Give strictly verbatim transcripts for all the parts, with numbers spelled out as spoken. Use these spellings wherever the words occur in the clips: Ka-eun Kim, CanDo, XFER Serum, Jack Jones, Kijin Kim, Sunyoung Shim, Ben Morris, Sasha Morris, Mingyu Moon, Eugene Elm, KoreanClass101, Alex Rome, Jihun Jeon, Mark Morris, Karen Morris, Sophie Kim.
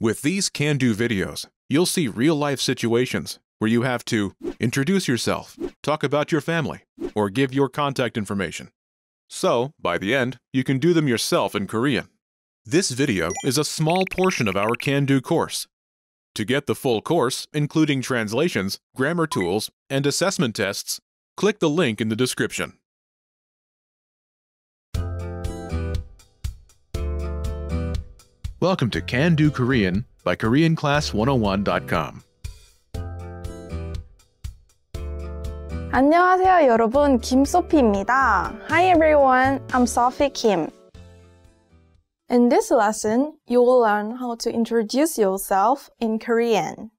With these can-do videos, you'll see real-life situations where you have to introduce yourself, talk about your family, or give your contact information. So, by the end, you can do them yourself in Korean. This video is a small portion of our can-do course. To get the full course, including translations, grammar tools, and assessment tests, click the link in the description. Welcome to Can Do Korean by Korean Class one oh one dot com. 안녕하세요, 여러분. 김소피입니다. Hi everyone, I'm Sophie Kim. In this lesson, you will learn how to introduce yourself in Korean.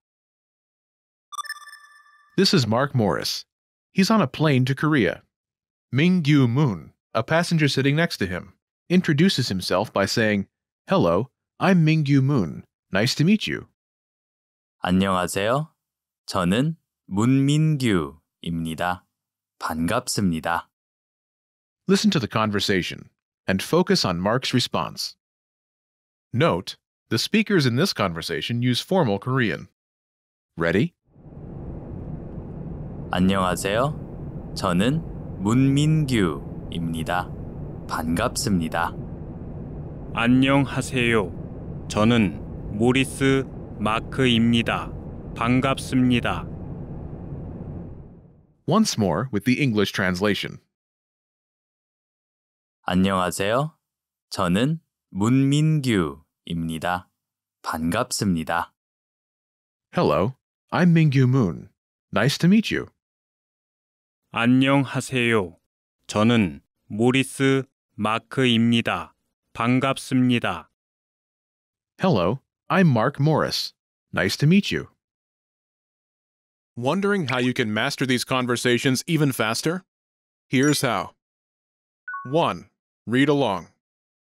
This is Mark Morris. He's on a plane to Korea. Mingyu Moon, a passenger sitting next to him, introduces himself by saying, "Hello, I'm Mingyu Moon. Nice to meet you." 안녕하세요. 저는 문민규입니다. 반갑습니다. Listen to the conversation and focus on Mark's response. Note, the speakers in this conversation use formal Korean. Ready? 안녕하세요. 저는 문민규입니다. 반갑습니다. 안녕하세요. 저는 모리스 마크입니다. 반갑습니다. Once more with the English translation. 안녕하세요. 저는 문민규입니다. 반갑습니다. Hello, I'm Mingyu Moon. Nice to meet you. 안녕하세요. 저는 모리스 마크입니다. 반갑습니다. Hello, I'm Mark Morris. Nice to meet you. Wondering how you can master these conversations even faster? Here's how. one. Read along.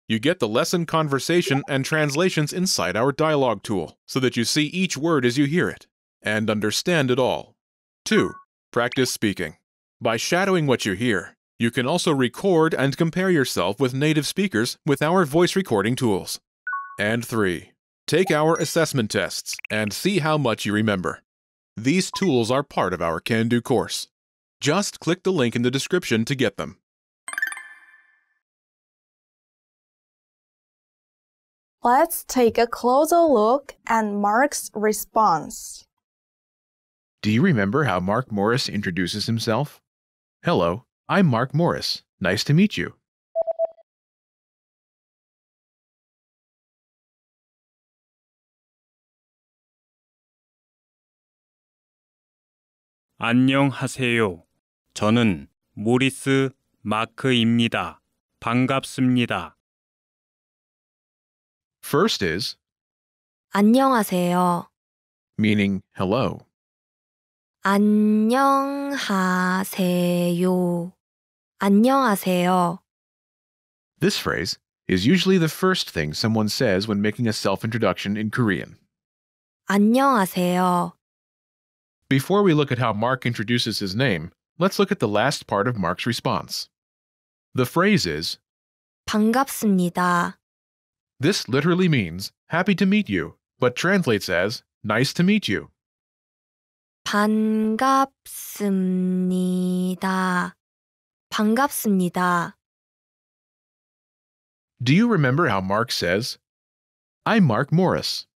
You get the lesson conversation and translations inside our dialogue tool so that you see each word as you hear it and understand it all. two. Practice speaking. By shadowing what you hear, you can also record and compare yourself with native speakers with our voice recording tools. And three. Take our assessment tests and see how much you remember. These tools are part of our Can-Do course. Just click the link in the description to get them. Let's take a closer look at Mark's response. Do you remember how Mark Morris introduces himself? Hello. I'm Mark Morris. Nice to meet you. 안녕하세요. 저는 모리스 마크입니다. 반갑습니다. First is 안녕하세요, meaning hello. 안녕하세요. 안녕하세요. This phrase is usually the first thing someone says when making a self-introduction in Korean. 안녕하세요. Before we look at how Mark introduces his name, let's look at the last part of Mark's response. The phrase is 반갑습니다. This literally means happy to meet you, but translates as nice to meet you. 반갑습니다. 반갑습니다. Do you remember how Mark says, I'm Mark Morris?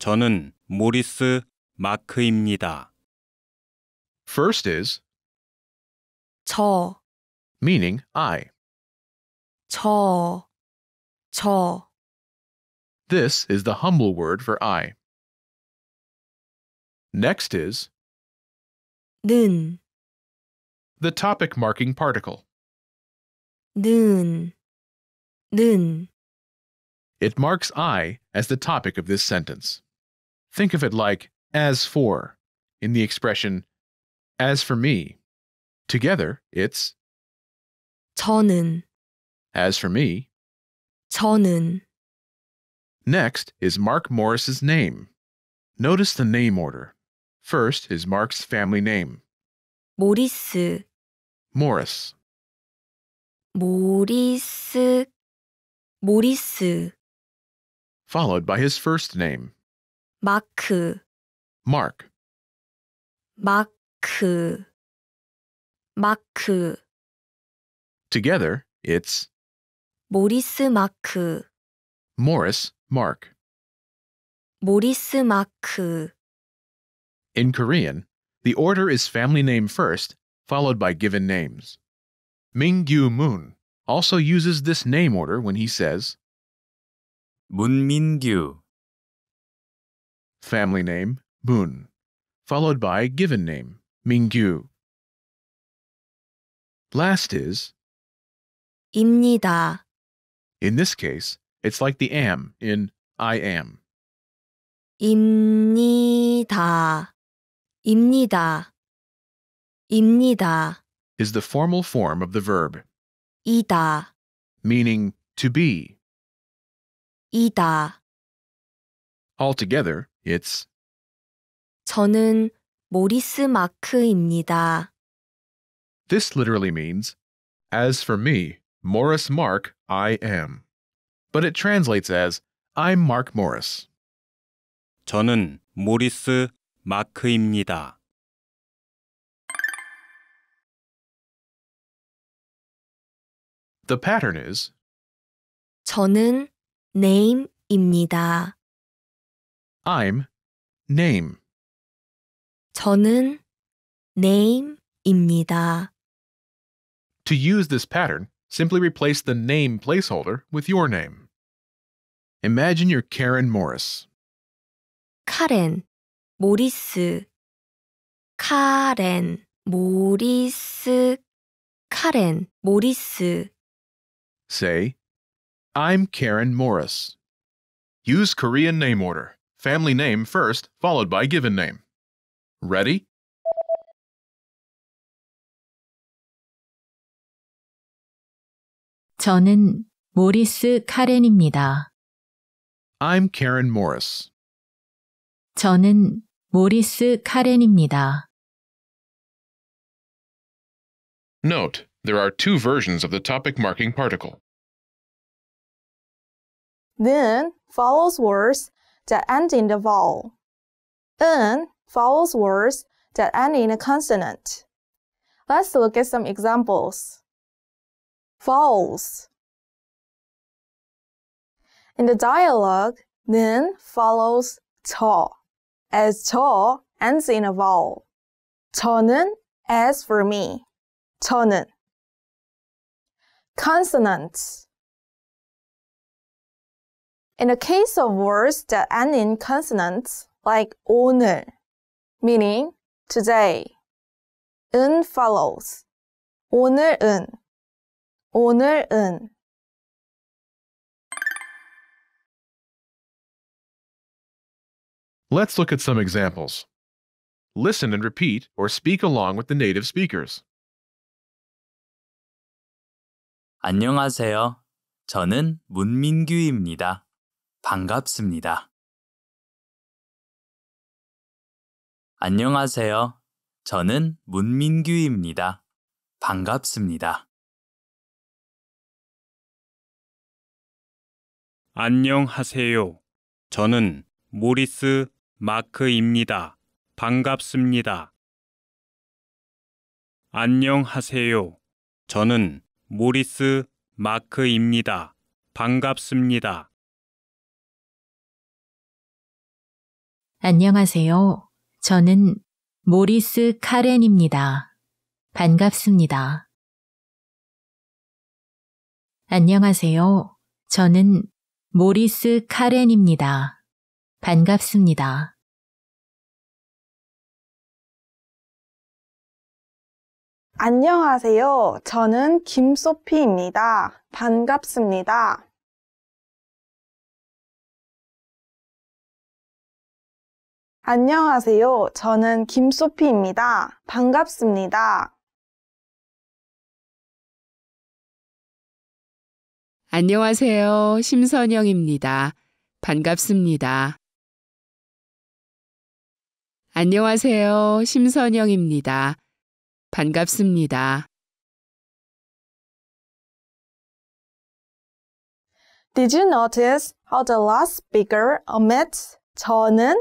저는 모리스 마크입니다. First is 저, meaning I. 저, 저. This is the humble word for I. Next is 는, the topic marking particle. 는, 는. It marks I as the topic of this sentence. Think of it like as for in the expression as for me. Together, it's 저는. As for me, 저는. Next is Mark Morris's name. Notice the name order. First is Mark's family name. 모리스, Morris. 모리스, 모리스. Followed by his first name. 마크. Mark. 마크, 마크. Together, it's 모리스 마크. Morris Mark. 모리스 마크. In Korean, the order is family name first, followed by given names. Mingyu Moon also uses this name order when he says 문민규. Family name Moon, followed by given name Mingyu. Last is 입니다. In this case, it's like the am in I am. 입니다. 입니다. 입니다 is the formal form of the verb 이다, meaning to be. 이다. Altogether, it's 저는 모리스 마크입니다. This literally means, as for me, Morris Mark, I am. But it translates as, I'm Mark Morris. 저는 모리스 마크입니다. The pattern is 저는 name입니다. I'm name. 저는 name입니다. To use this pattern, simply replace the name placeholder with your name. Imagine you're Karen Morris. 카렌 모리스. 카렌 모리스. 카렌 모리스. Say, I'm Karen Morris. Use Korean name order. Family name first, followed by given name. Ready? 저는 모리스 카렌입니다. I'm Karen Morris. 저는 모리스 카렌입니다. Note, there are two versions of the topic marking particle. Then follows words that end in the vowel. N follows words that end in a consonant. Let's look at some examples. Vowels. In the dialogue, N follows 저, as 저 ends in a vowel. 저는, as for me. 저는. Consonants. In the case of words that end in consonants, like 오늘, meaning today, 은 follows. 오늘은, 오늘은. Let's look at some examples. Listen and repeat or speak along with the native speakers. 안녕하세요. 저는 문민규입니다. 반갑습니다. 안녕하세요. 저는 문민규입니다. 반갑습니다. 안녕하세요. 저는 모리스 마크입니다. 반갑습니다. 안녕하세요. 저는 모리스 마크입니다. 반갑습니다. 안녕하세요. 저는 모리스 카렌입니다. 반갑습니다. 안녕하세요. 저는 모리스 카렌입니다. 반갑습니다. 안녕하세요. 저는 김소피입니다. 반갑습니다. 안녕하세요. 저는 김소피입니다. 반갑습니다. 안녕하세요. 심선영입니다. 반갑습니다. 안녕하세요. 심선영입니다. 반갑습니다. Did you notice how the last speaker omits 저는?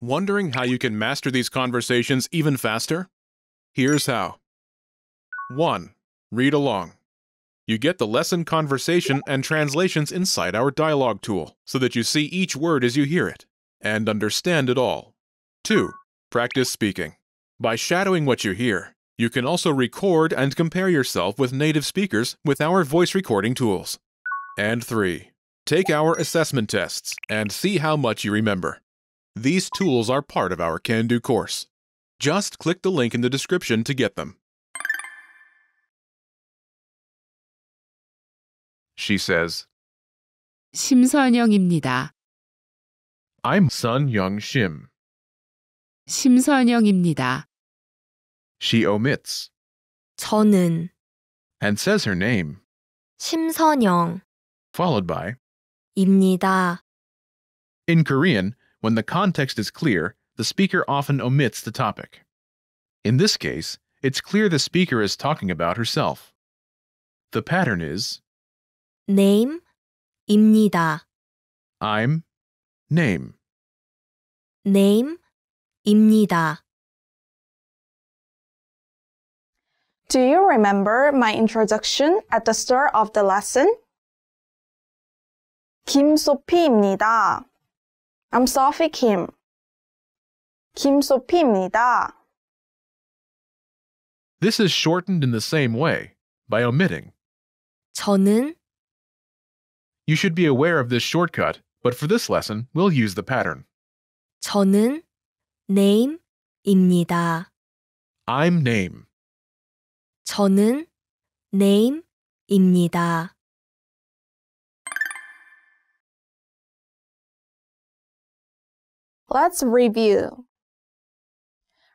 Wondering how you can master these conversations even faster? Here's how. one. Read along. You get the lesson conversation and translations inside our dialogue tool, so that you see each word as you hear it, and understand it all. two. Practice speaking. By shadowing what you hear, you can also record and compare yourself with native speakers with our voice recording tools. And three. Take our assessment tests and see how much you remember. These tools are part of our Can-Do course. Just click the link in the description to get them. She says, 심선영입니다. I'm Sunyoung Shim. 심선영입니다. She omits 저는 and says her name, 심선영, followed by 입니다. In Korean, when the context is clear, the speaker often omits the topic. In this case, it's clear the speaker is talking about herself. The pattern is name, 입니다. I'm, name. Name, 입니다. Do you remember my introduction at the start of the lesson? 김소피입니다. I'm Sophie Kim. 김소피입니다. This is shortened in the same way, by omitting 저는. You should be aware of this shortcut, but for this lesson, we'll use the pattern. 저는 name입니다. I'm name. 저는 name입니다. Let's review.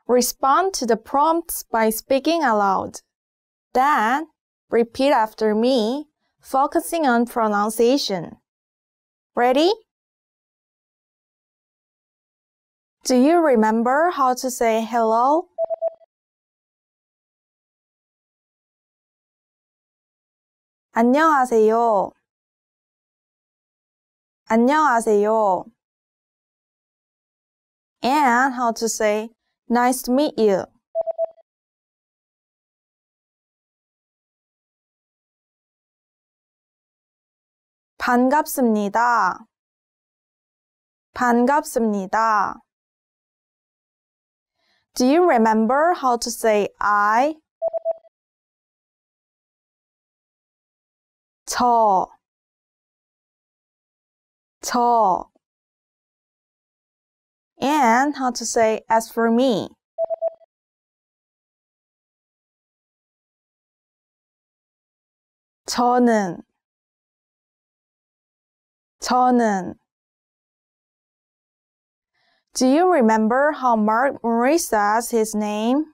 Respond to the prompts by speaking aloud. Then, repeat after me, focusing on pronunciation. Ready? Do you remember how to say hello? 안녕하세요. 안녕하세요. And how to say nice to meet you. 반갑습니다. 반갑습니다. Do you remember how to say I? 저, 저. And how to say as for me. 저는, 저는. Do you remember how Mark Morris says his name?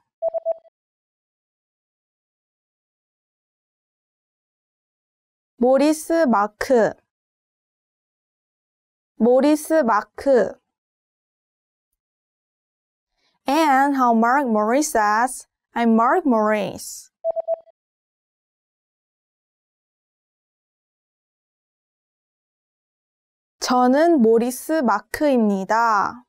모리스 마크, 모리스 마크. And how Mark Morris says, I'm Mark Morris. 저는 모리스 마크입니다.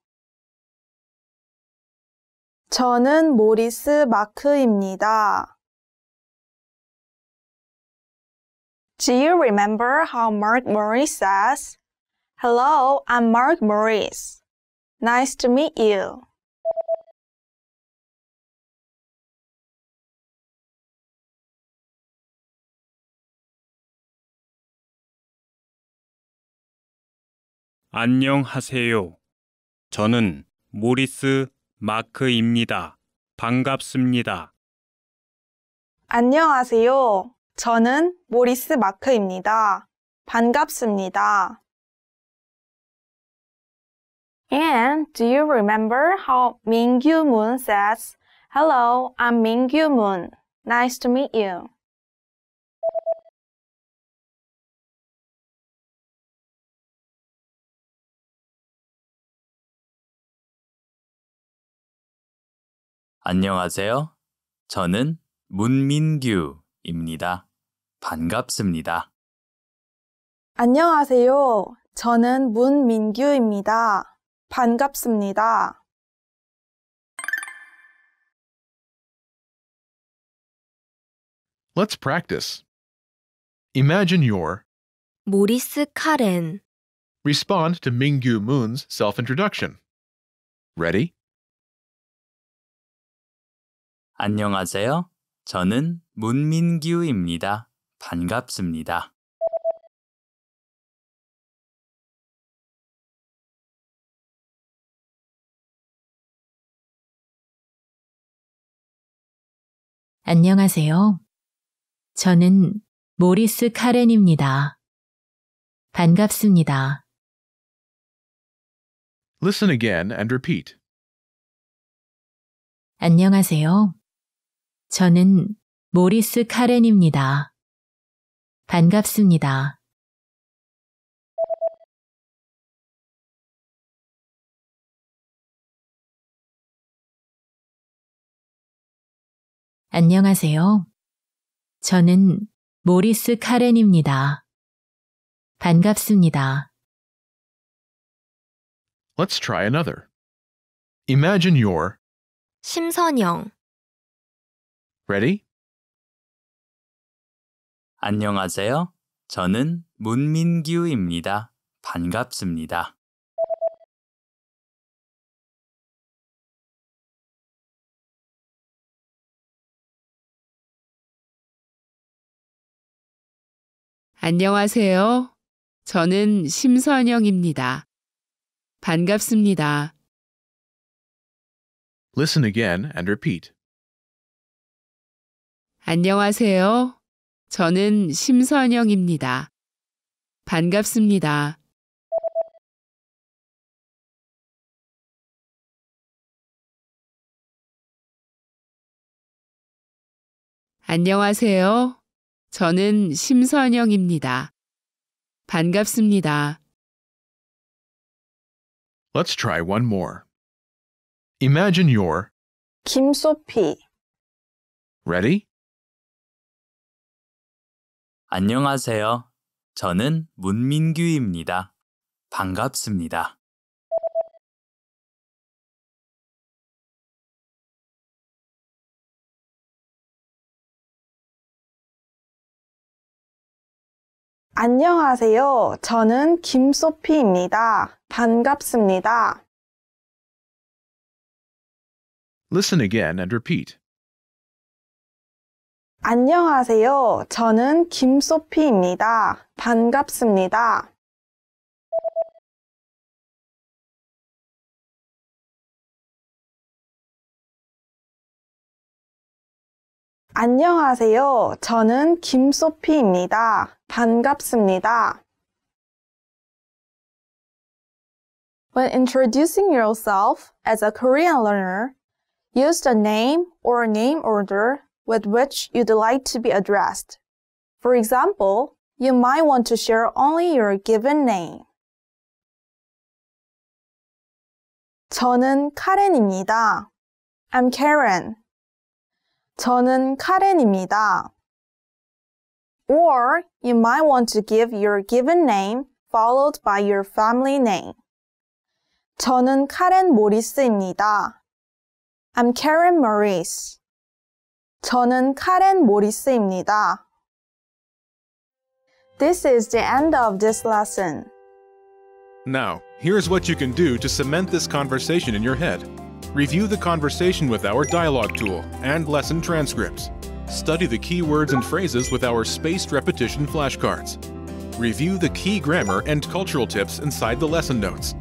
저는 모리스 마크입니다. Do you remember how Mark Morris says, Hello, I'm Mark Morris. Nice to meet you. 안녕하세요. 저는 모리스 마크입니다. 반갑습니다. 안녕하세요. 저는 모리스 마크입니다. 반갑습니다. And do you remember how Mingyu Moon says, Hello, I'm Mingyu Moon. Nice to meet you. 안녕하세요. 저는 문민규입니다. 반갑습니다. 안녕하세요. 저는 문민규입니다. 반갑습니다. Let's practice. Imagine you're 모리스 카렌. Respond to Mingyu Moon's self-introduction. Ready? 안녕하세요. 저는 문민규입니다. 반갑습니다. 안녕하세요. 저는 모리스 카렌입니다. 반갑습니다. Listen again and repeat. 안녕하세요. 저는 모리스 카렌입니다. 반갑습니다. 안녕하세요. 저는 모리스 카렌입니다. 반갑습니다. Let's try another. Imagine you're 심선영. Ready? 안녕하세요. 저는 문민규입니다. 반갑습니다. 안녕하세요. 저는 심선영입니다. 반갑습니다. Listen again and repeat. 안녕하세요. 저는 심선영입니다. 반갑습니다. 안녕하세요. 저는 심선영입니다. 반갑습니다. Let's try one more. Imagine you're 김소피. Ready? 안녕하세요. 저는 문민규입니다. 반갑습니다. 안녕하세요. 저는 김소피입니다. 반갑습니다. Listen again and repeat. 안녕하세요. 저는 김소피입니다. 반갑습니다. 안녕하세요. 저는 김소피입니다. 반갑습니다. When introducing yourself as a Korean learner, use the name or name order with which you'd like to be addressed. For example, you might want to share only your given name. 저는 카렌입니다. I'm Karen. 저는 카렌입니다. Or you might want to give your given name followed by your family name. 저는 카렌 모리스입니다. I'm Karen Morris. 저는 카렌 모리스입니다. This is the end of this lesson. Now, here's what you can do to cement this conversation in your head. Review the conversation with our dialogue tool and lesson transcripts. Study the key words and phrases with our spaced repetition flashcards. Review the key grammar and cultural tips inside the lesson notes.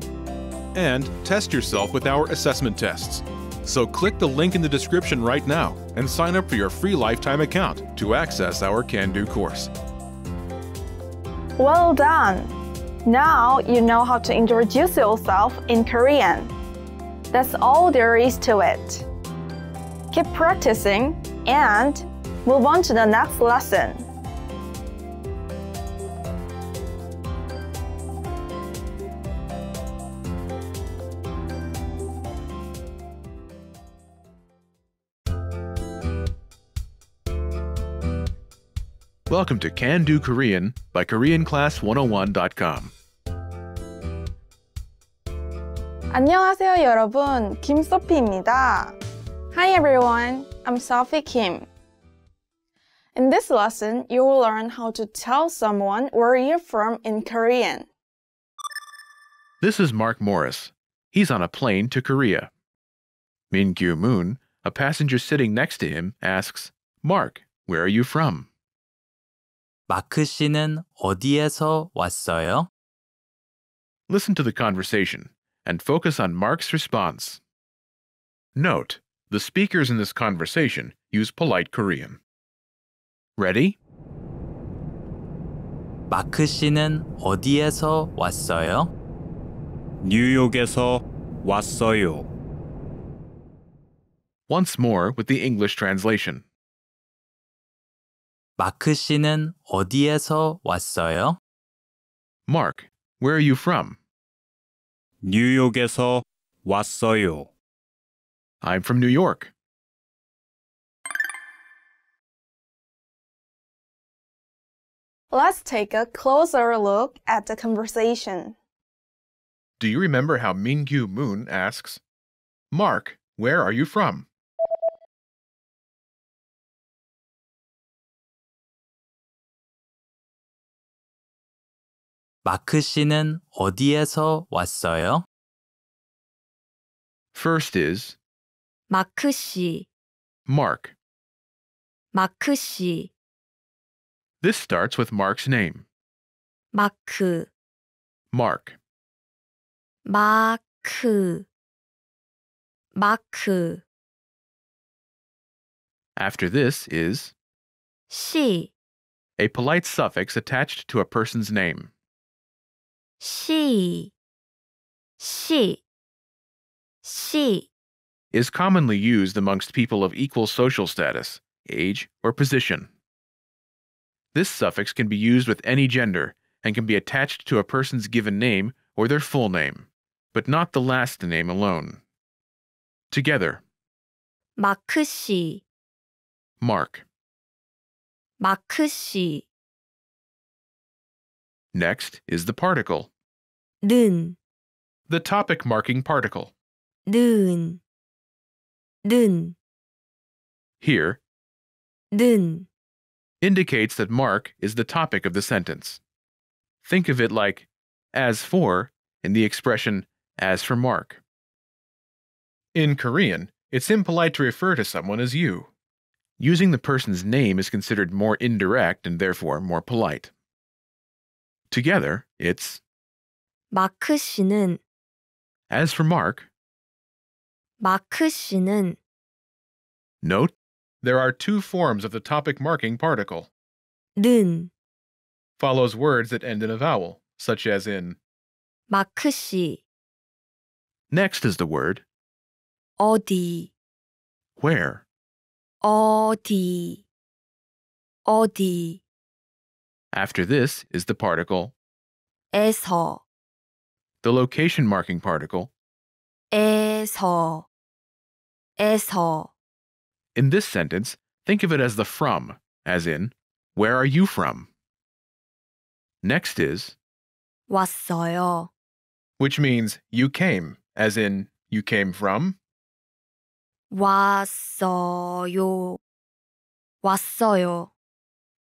And test yourself with our assessment tests. So click the link in the description right now and sign up for your free lifetime account to access our Can-Do course. Well done! Now you know how to introduce yourself in Korean. That's all there is to it. Keep practicing and move on to the next lesson. Welcome to Can Do Korean by Korean Class one oh one dot com. 안녕하세요, 여러분. 김소피입니다. Hi, everyone. I'm Sophie Kim. In this lesson, you will learn how to tell someone where you're from in Korean. This is Mark Morris. He's on a plane to Korea. Mingyu Moon, a passenger sitting next to him, asks, Mark, where are you from? 마크 씨는 어디에서 왔어요? Listen to the conversation and focus on Mark's response. Note, the speakers in this conversation use polite Korean. Ready? 마크 씨는 어디에서 왔어요? 뉴욕에서 왔어요. Once more with the English translation. 마크 씨는 어디에서 왔어요? Mark, where are you from? 뉴욕에서 왔어요. I'm from New York. Let's take a closer look at the conversation. Do you remember how Mingyu Moon asks, Mark, where are you from? 마크 씨는 어디에서 왔어요? First is 마크 씨. Mark. 마크 씨. This starts with Mark's name. 마크. Mark. 마크. 마크. After this is 씨. A polite suffix attached to a person's name. 씨, 씨, 씨 is commonly used amongst people of equal social status, age, or position. This suffix can be used with any gender and can be attached to a person's given name or their full name, but not the last name alone. Together. 마크 씨. Mark. 마크 씨. Next is the particle. 는. The topic marking particle. 는. 는. Here, 는 indicates that Mark is the topic of the sentence. Think of it like as for in the expression as for Mark. In Korean, it's impolite to refer to someone as you. Using the person's name is considered more indirect and therefore more polite. Together, it's 마크 씨는. As for Mark, 마크 씨는. Note, there are two forms of the topic marking particle. 는 follows words that end in a vowel, such as in 마크 씨. Next is the word 어디. Where? 어디. 어디. After this is the particle 에서. The location marking particle 에서. 에서. In this sentence, think of it as the from, as in, where are you from? Next is 왔어요, which means you came, as in, you came from. 왔어요. 왔어요.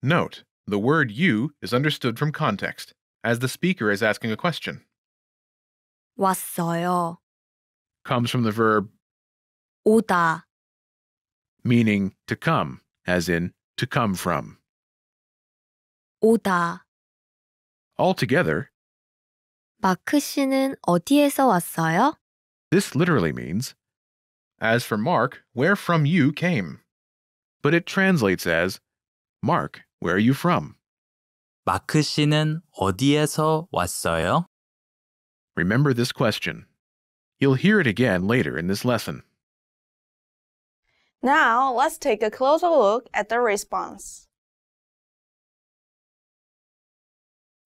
Note, the word you is understood from context, as the speaker is asking a question. 왔어요 comes from the verb 오다, meaning to come, as in to come from. 오다. Altogether, 마크 씨는 어디에서 왔어요? This literally means, as for Mark, where from you came. But it translates as, Mark, where are you from? 마크 씨는 어디에서 왔어요? Remember this question. You'll hear it again later in this lesson. Now, let's take a closer look at the response.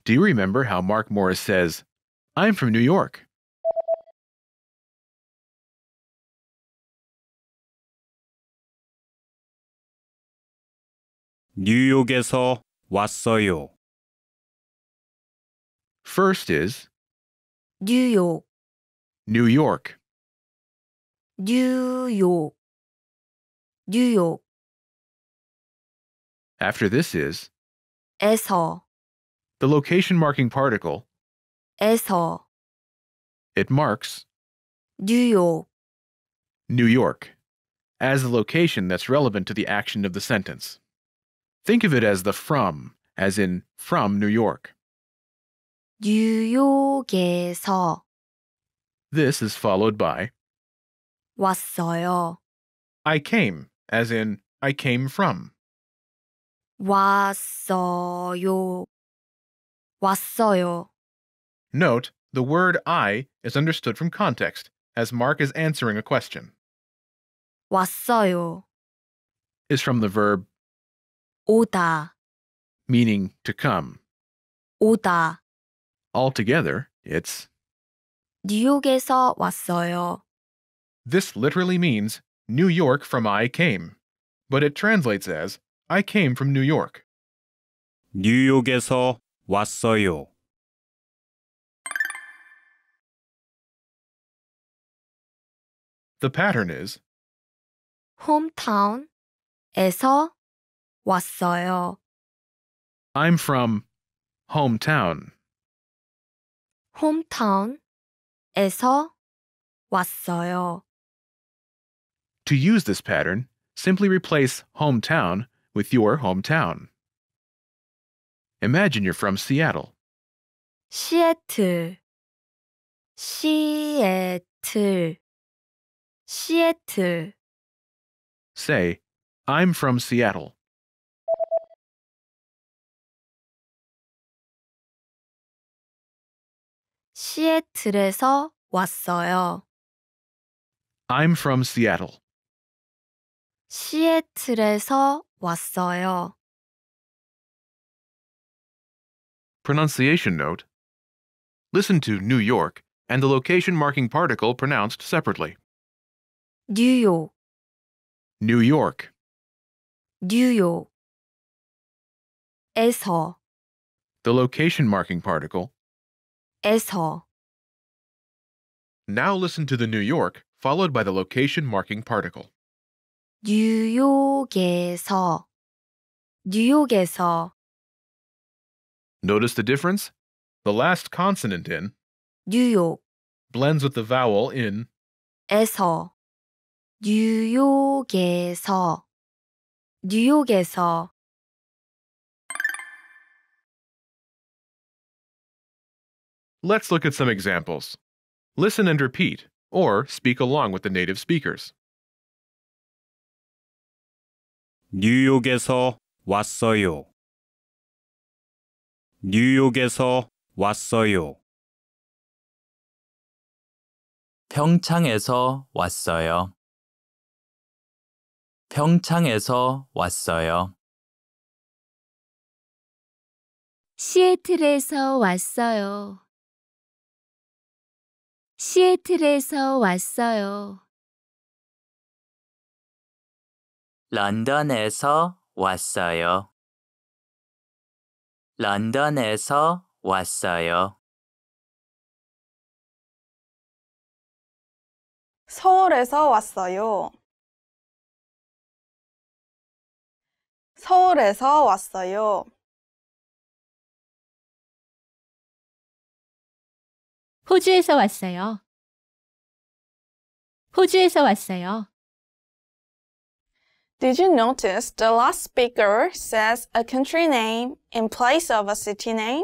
Do you remember how Mark Morris says, I'm from New York? 뉴욕에서 왔어요. First is 뉴욕, New York. 뉴욕, 뉴욕. After this is 에서, the location marking particle 에서. It marks 뉴욕, New York, as the location that's relevant to the action of the sentence. Think of it as the from, as in from New York. 뉴욕에서. This is followed by 왔어요. I came, as in I came from. 왔어요. 왔어요. Note, the word I is understood from context, as Mark is answering a question. 왔어요 is from the verb 오다, meaning to come. 오다. Altogether, it's 뉴욕에서 왔어요. This literally means New York from I came, but it translates as I came from New York. 뉴욕에서 왔어요. The pattern is hometown에서 왔어요. I'm from hometown. hometown에서 왔어요. To use this pattern, simply replace hometown with your hometown. Imagine you're from Seattle. 시애틀, 시애틀, 시애틀. Say, I'm from Seattle. 시애틀에서 왔어요. I'm from Seattle. 시애틀에서 왔어요. Pronunciation note. Listen to New York and the location marking particle pronounced separately. 뉴욕, New York. 뉴욕. 에서. The location marking particle. 에서. Now listen to the New York followed by the location marking particle. 뉴욕에서. 뉴욕에서. Notice the difference? The last consonant in 뉴욕 blends with the vowel in 에서. 뉴욕에서. 뉴욕에서. Let's look at some examples. Listen and repeat, or speak along with the native speakers. 뉴욕에서 왔어요. 뉴욕에서 왔어요. 평창에서 왔어요. 평창에서 왔어요. 시애틀에서 왔어요. 시애틀에서 왔어요. 런던에서 왔어요. 런던에서 왔어요. 서울에서 왔어요. 서울에서 왔어요. 호주에서 왔어요. 호주에서 왔어요. Did you notice the last speaker says a country name in place of a city name?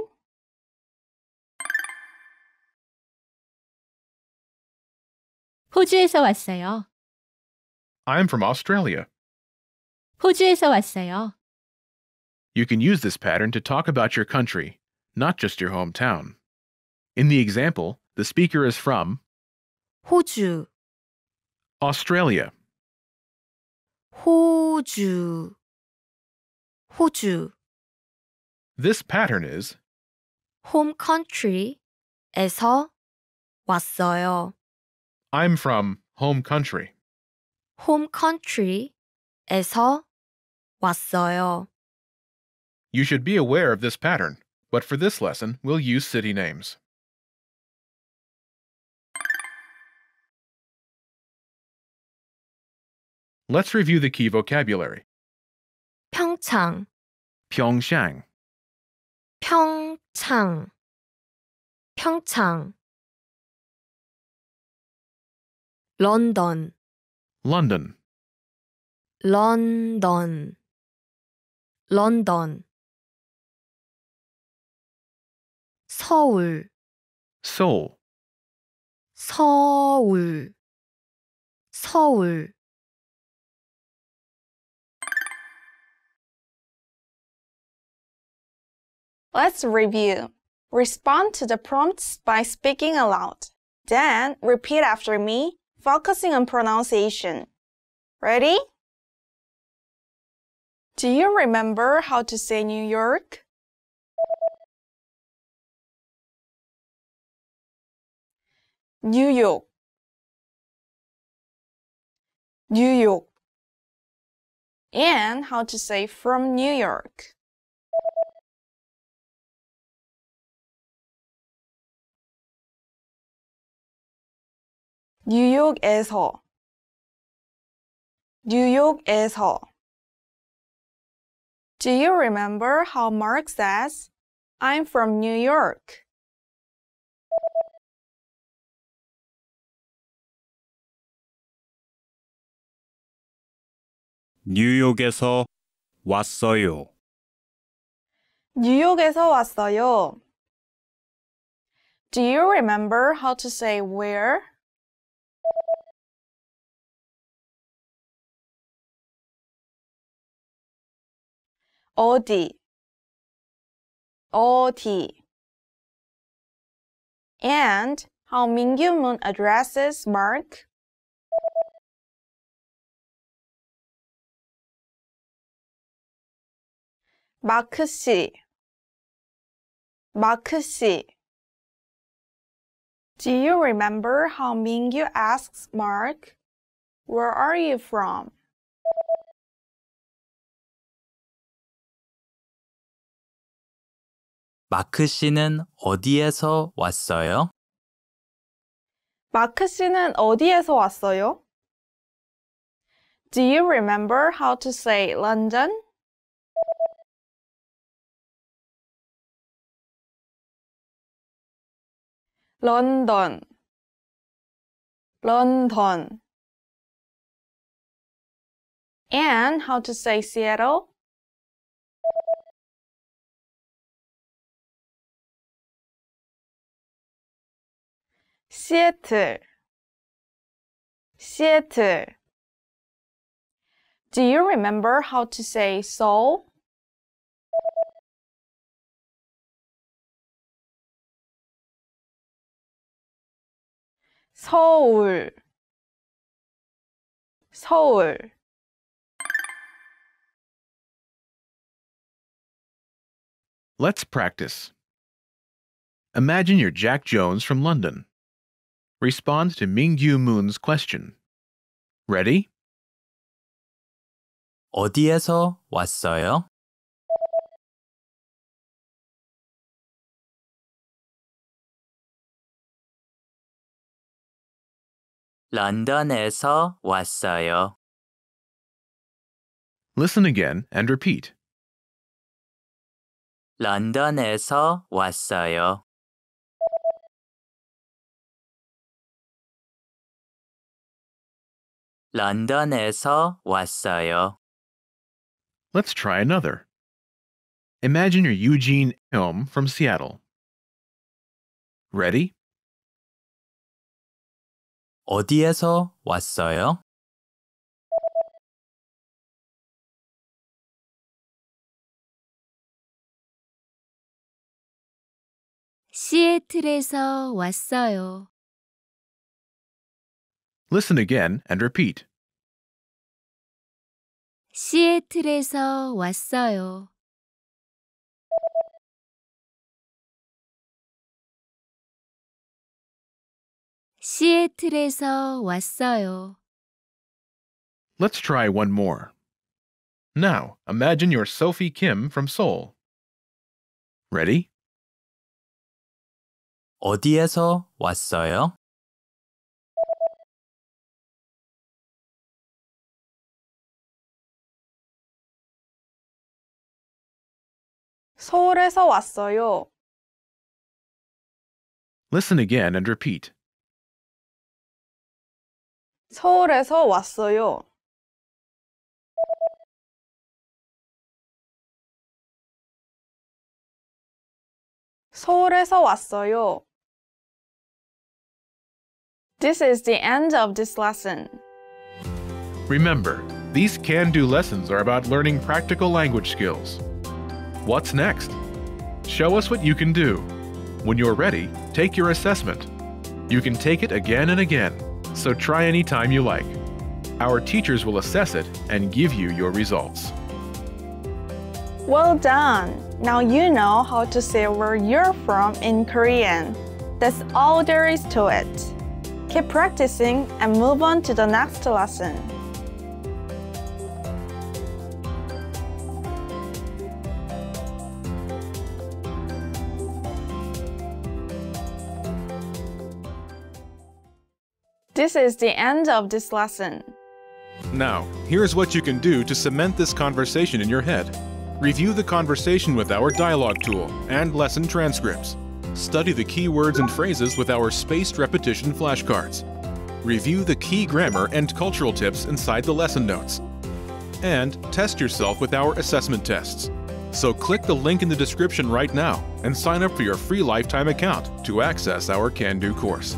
호주에서 왔어요. I'm from Australia. 호주에서 왔어요. You can use this pattern to talk about your country, not just your hometown. In the example, the speaker is from 호주, Australia. 호주, 호주. This pattern is home country에서 왔어요. I'm from home country. home country에서 왔어요. You should be aware of this pattern, but for this lesson, we'll use city names. Let's review the key vocabulary. 평창, 평창, 평창, 평창. London, London, London, London. 서울, Seoul, 서울, 서울. Let's review. Respond to the prompts by speaking aloud. Then, repeat after me, focusing on pronunciation. Ready? Do you remember how to say New York? New York. New York. And how to say from New York? 뉴욕에서, 뉴욕에서. Do you remember how Mark says, I'm from New York? 뉴욕에서 왔어요. 뉴욕에서 왔어요. Do you remember how to say where? 어디, 어디. And how Mingyu Moon addresses Mark? 마크 씨, 마크 씨. Do you remember how Mingyu asks Mark, where are you from? 마크 씨는 어디에서 왔어요? 마크 씨는 어디에서 왔어요? Do you remember how to say London? 런던, 런던. And how to say Seattle? 시애틀, 시애틀. Do you remember how to say Seoul? 서울, 서울. Let's practice. Imagine you're Jack Jones from London. Respond to Mingyu Moon's question. Ready? 어디에서 왔어요? 런던에서 왔어요. Listen again and repeat. 런던에서 왔어요. 런던에서 왔어요. Let's try another. Imagine you're Eugene Elm from Seattle. Ready? 어디에서 왔어요? 시애틀에서 왔어요. Listen again and repeat. 시애틀에서 왔어요. 시애틀에서 왔어요. Let's try one more. Now, imagine you're Sophie Kim from Seoul. Ready? 어디에서 왔어요? 서울에서 왔어요. Listen again and repeat. 서울에서 왔어요. 서울에서 왔어요. This is the end of this lesson. Remember, these can-do lessons are about learning practical language skills. What's next? Show us what you can do. When you're ready, take your assessment. You can take it again and again, so try any time you like. Our teachers will assess it and give you your results. Well done! Now you know how to say where you're from in Korean. That's all there is to it. Keep practicing and move on to the next lesson. This is the end of this lesson. Now, here's what you can do to cement this conversation in your head. Review the conversation with our dialogue tool and lesson transcripts. Study the key words and phrases with our spaced repetition flashcards. Review the key grammar and cultural tips inside the lesson notes. And test yourself with our assessment tests. So click the link in the description right now and sign up for your free lifetime account to access our Can-Do course.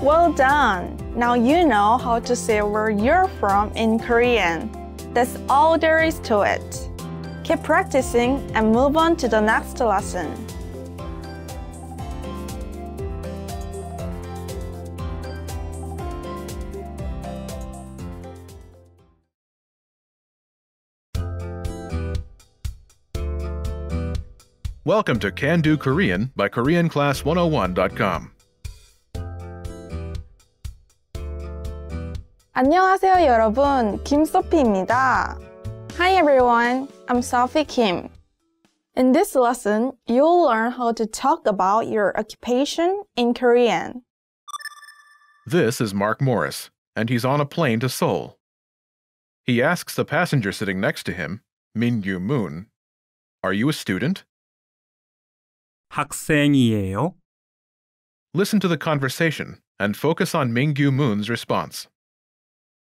Well done! Now you know how to say where you're from in Korean. That's all there is to it. Keep practicing and move on to the next lesson. Welcome to Can Do Korean by Korean Class one oh one dot com. 안녕하세요, 여러분. 김소피입니다. Hi everyone, I'm Sophie Kim. In this lesson, you'll learn how to talk about your occupation in Korean. This is Mark Morris, and he's on a plane to Seoul. He asks the passenger sitting next to him, Mingyu Moon, "Are you a student?" 학생이에요. Listen to the conversation and focus on Mingyu Moon's response.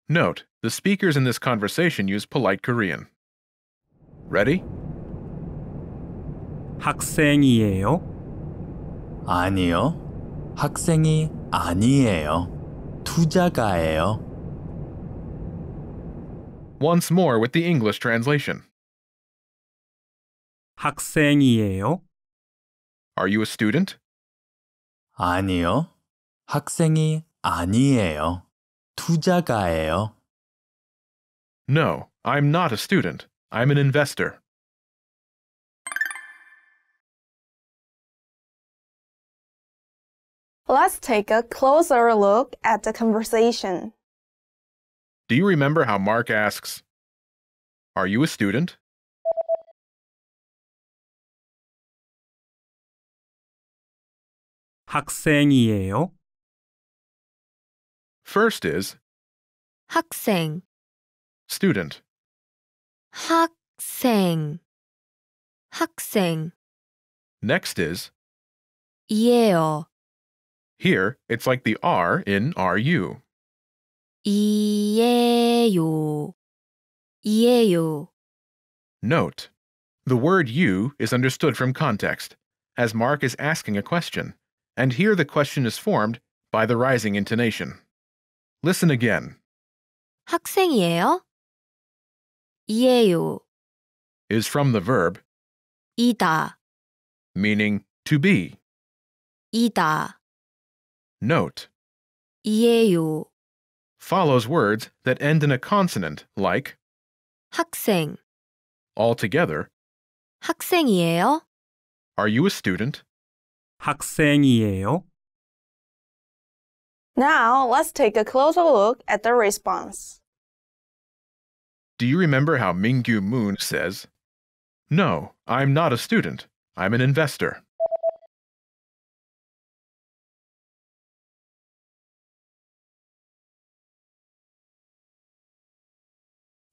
Note, the speakers in this conversation use polite Korean. Ready? 학생이에요? 아니요. 학생이 아니에요. 투자가예요. Once more with the English translation. 학생이에요? Are you a student? 아니요. 학생이 아니에요. 투자가예요. No, I'm not a student. I'm an investor. Let's take a closer look at the conversation. Do you remember how Mark asks, "Are you a student?" 학생이에요? First is 학생, student. 학생, 학생. Next is 이에요. Here, it's like the R in R U. 이에요, 이에요. Note, the word you is understood from context, as Mark is asking a question, and here the question is formed by the rising intonation. Listen again. 학생이에요? 이에요. Is from the verb 이다, meaning to be. 이다. Note, 이에요 follows words that end in a consonant like 학생. Altogether, 학생이에요? Are you a student? 학생이에요? Now, let's take a closer look at the response. Do you remember how Mingyu Moon says, No, I'm not a student. I'm an investor.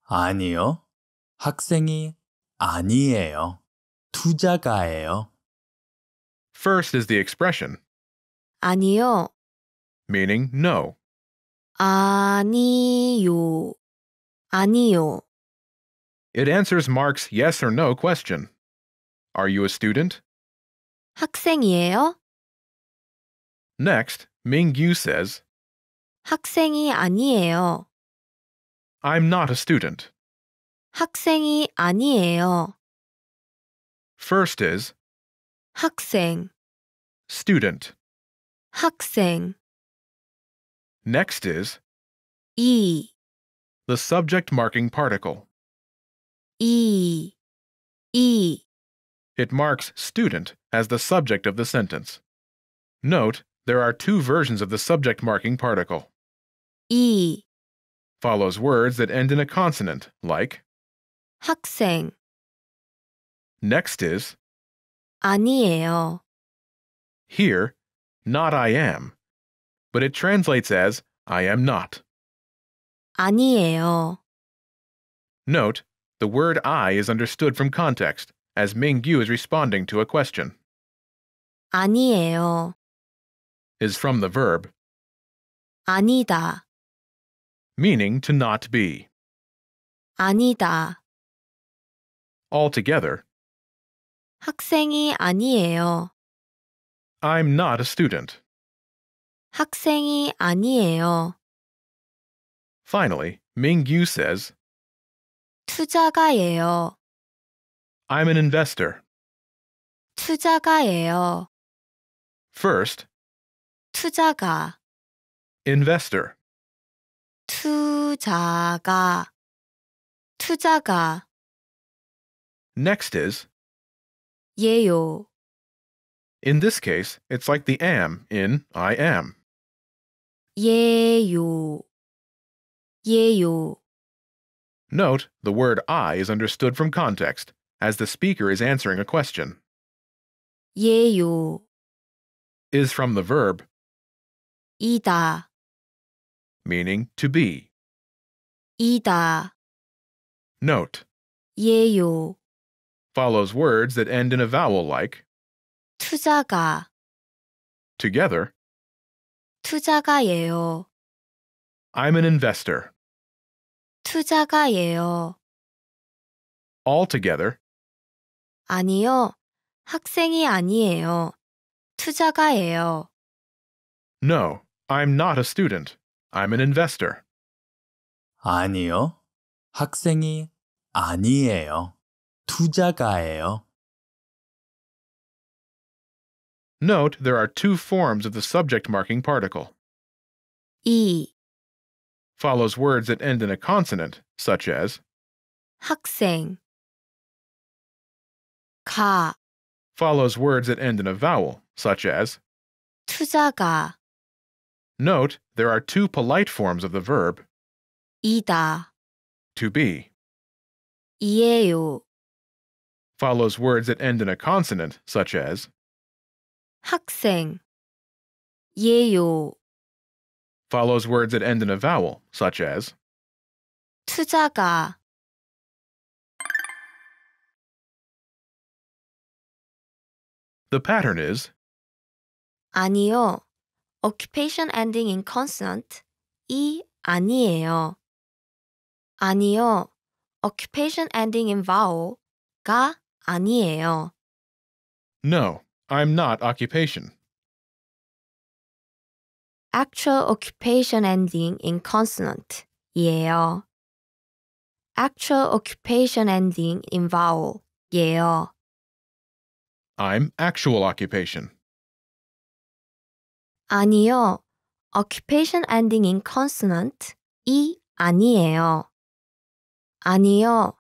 아니요. 학생이 아니에요. 투자가예요. First is the expression 아니요, meaning no. 아니요, 아니요. It answers Mark's yes or no question. Are you a student? 학생이에요? Next, Mingyu says 학생이 아니에요. I'm not a student. 학생이 아니에요. First is 학생, student. 학생. Next is 이, the subject marking particle. 이, 이. It marks student as the subject of the sentence. Note, there are two versions of the subject marking particle. 이 follows words that end in a consonant, like 학생. Next is 아니에요. Here, not I am, but it translates as I am not. 아니에요. Note, the word I is understood from context, as Mingyu is responding to a question. 아니에요 is from the verb 아니다, meaning to not be. 아니다. Altogether, 학생이 아니에요. I'm not a student. 학생이 아니에요. Finally, Mingyu says 투자가예요. I'm an investor. 투자가예요. First, 투자가. Investor. 투자가. 투자가. Next is 예요. In this case, it's like the am in I am. 예요. 예요. Note, the word I is understood from context, as the speaker is answering a question. 예요 is from the verb 이다, meaning to be. 이다. Note, 예요 follows words that end in a vowel like 투자가. Together, 투자가예요. I'm an investor. 투자가예요. Altogether, 아니요, 학생이 아니에요. 투자가예요. No, I'm not a student. I'm an investor. 아니요, 학생이 아니에요. 투자가예요. Note, there are two forms of the subject marking particle. 이 follows words that end in a consonant, such as 학생. 가 follows words that end in a vowel, such as 투자가. Note, there are two polite forms of the verb 이다, to be. 이에요 follows words that end in a consonant, such as 학생. 예요 follows words that end in a vowel, such as 투자가. The pattern is 아니요, occupation ending in consonant, 이 아니에요. 아니요, occupation ending in vowel, 가 아니에요. No, I'm not occupation. Actual occupation ending in consonant, 예요. Actual occupation ending in vowel, 예요. I'm actual occupation. 아니요, occupation ending in consonant, 이 아니에요. 아니요,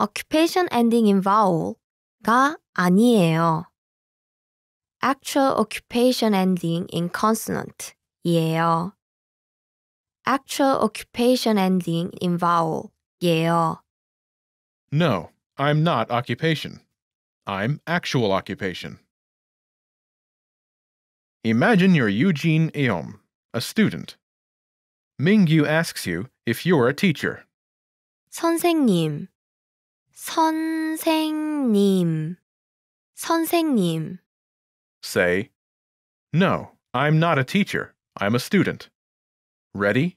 occupation ending in vowel, 가 아니에요. Actual occupation ending in consonant, 예요. Actual occupation ending in vowel, 예요. No, I'm not occupation. I'm actual occupation. Imagine you're Eugene Eom, a student. Mingyu asks you if you're a teacher. 선생님, 선생님, 선생님. Say, no, I'm not a teacher. I'm a student. Ready?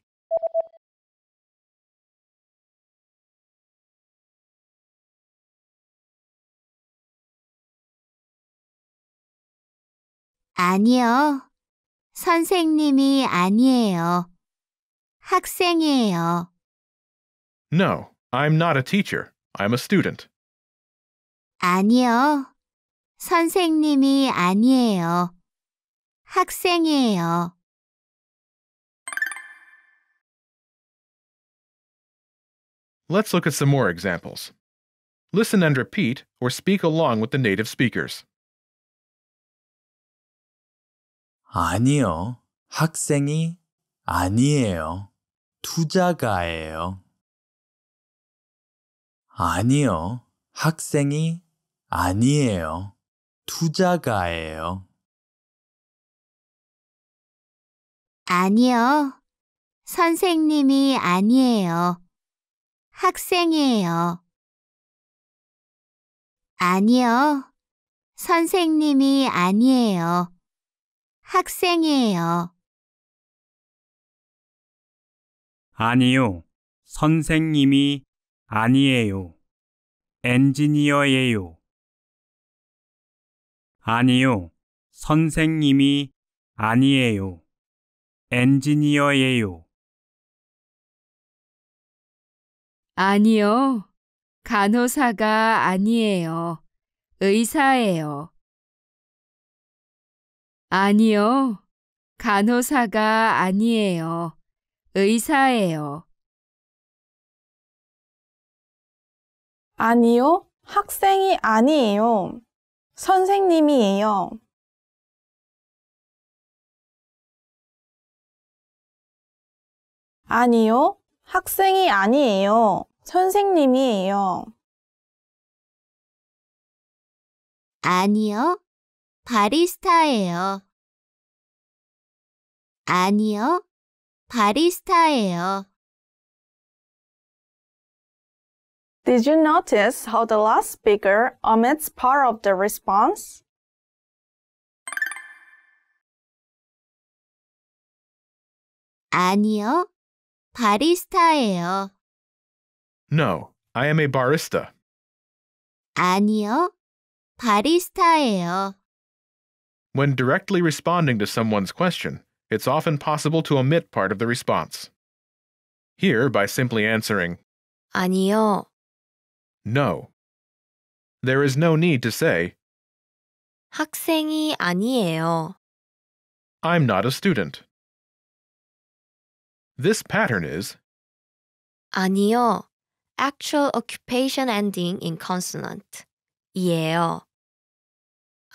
아니요. 선생님이 아니에요. 학생이에요. No, I'm not a teacher. I'm a student. 아니요. 선생님이 아니에요. 학생이에요. Let's look at some more examples. Listen and repeat or speak along with the native speakers. 아니요. 학생이 아니에요. 투자가예요. 아니요. 학생이 아니에요. 투자가예요. 아니요. 선생님이 아니에요. 학생이에요. 아니요. 선생님이 아니에요. 학생이에요. 아니요. 선생님이 아니에요. 엔지니어예요. 아니요. 선생님이 아니에요. 엔지니어예요. 아니요. 간호사가 아니에요. 의사예요. 아니요. 간호사가 아니에요. 의사예요. 아니요. 학생이 아니에요. 선생님이에요. 아니요. 학생이 아니에요. 선생님이에요. 아니요. 바리스타예요. 아니요. 바리스타예요. Did you notice how the last speaker omits part of the response? 아니요. 바리스타예요. No, I am a barista. 아니요. 바리스타예요. When directly responding to someone's question, it's often possible to omit part of the response. Here, by simply answering, 아니요. No. There is no need to say, 학생이 아니에요. I'm not a student. This pattern is, 아니요. Actual occupation ending in consonant, 이에요.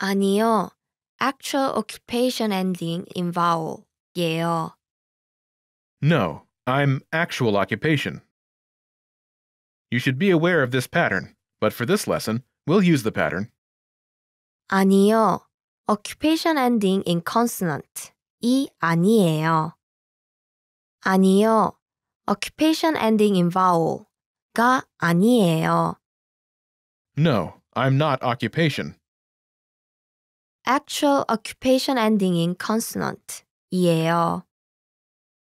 아니요. Actual occupation ending in vowel, 예요. No, I'm actual occupation. You should be aware of this pattern, but for this lesson, we'll use the pattern. 아니요. Occupation ending in consonant, 이 아니에요. 아니요. Occupation ending in vowel, 가 아니에요. No, I'm not occupation. Actual occupation ending in consonant, 이에요.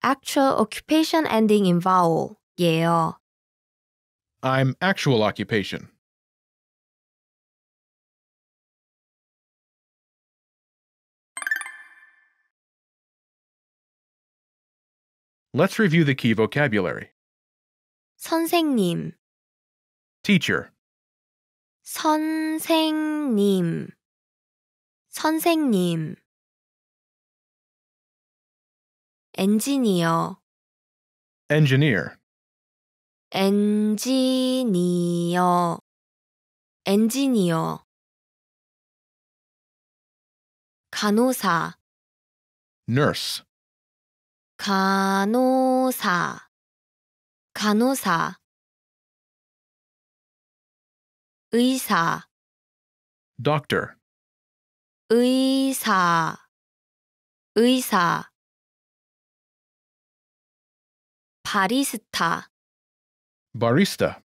Actual occupation ending in vowel, 예요. I'm actual occupation. Let's review the key vocabulary. 선생님, teacher. 선생님, 선생님. 엔지니어, engineer. 엔지니어, 엔지니어. 간호사, nurse. 간호사, 간호사. 의사 doctor 의사 의사 바리스타 barista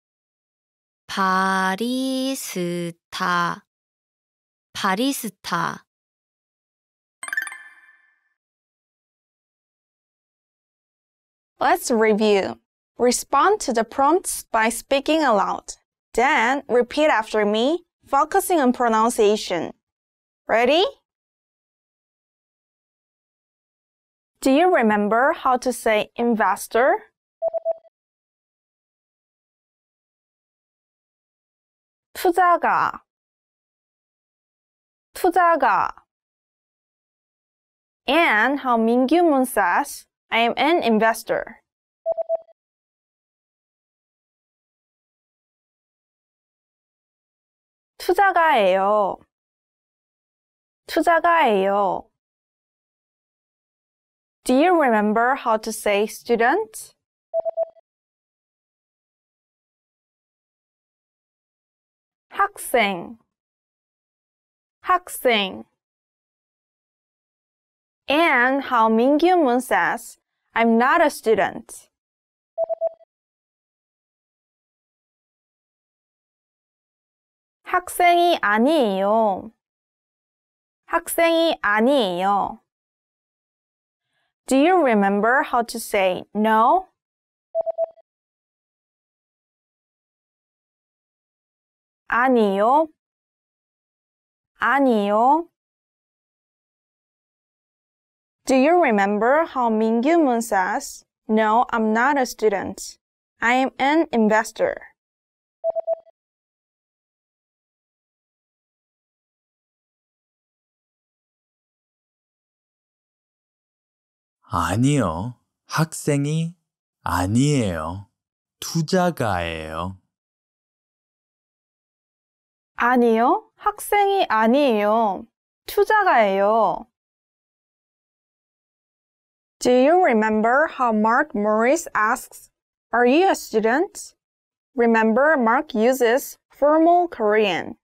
바리스타 바리스타 Let's review. Respond to the prompts by speaking aloud. Then repeat after me, focusing on pronunciation. Ready? Do you remember how to say investor? 투자가 투자가 And how Mingyu Moon says, I am an investor. 투자가예요. 투자가예요. Do you remember how to say student? 학생. 학생. And how Mingyu Moon says, I'm not a student. 학생이 아니에요. 학생이 아니에요. Do you remember how to say no? 아니요. 아니요. Do you remember how Mingyu Moon says, No, I'm not a student. I am an investor. 아니요. 학생이 아니에요. 투자가예요. 아니요. 학생이 아니에요. 투자가예요. Do you remember how Mark Morris asks, Are you a student? Remember, Mark uses formal Korean.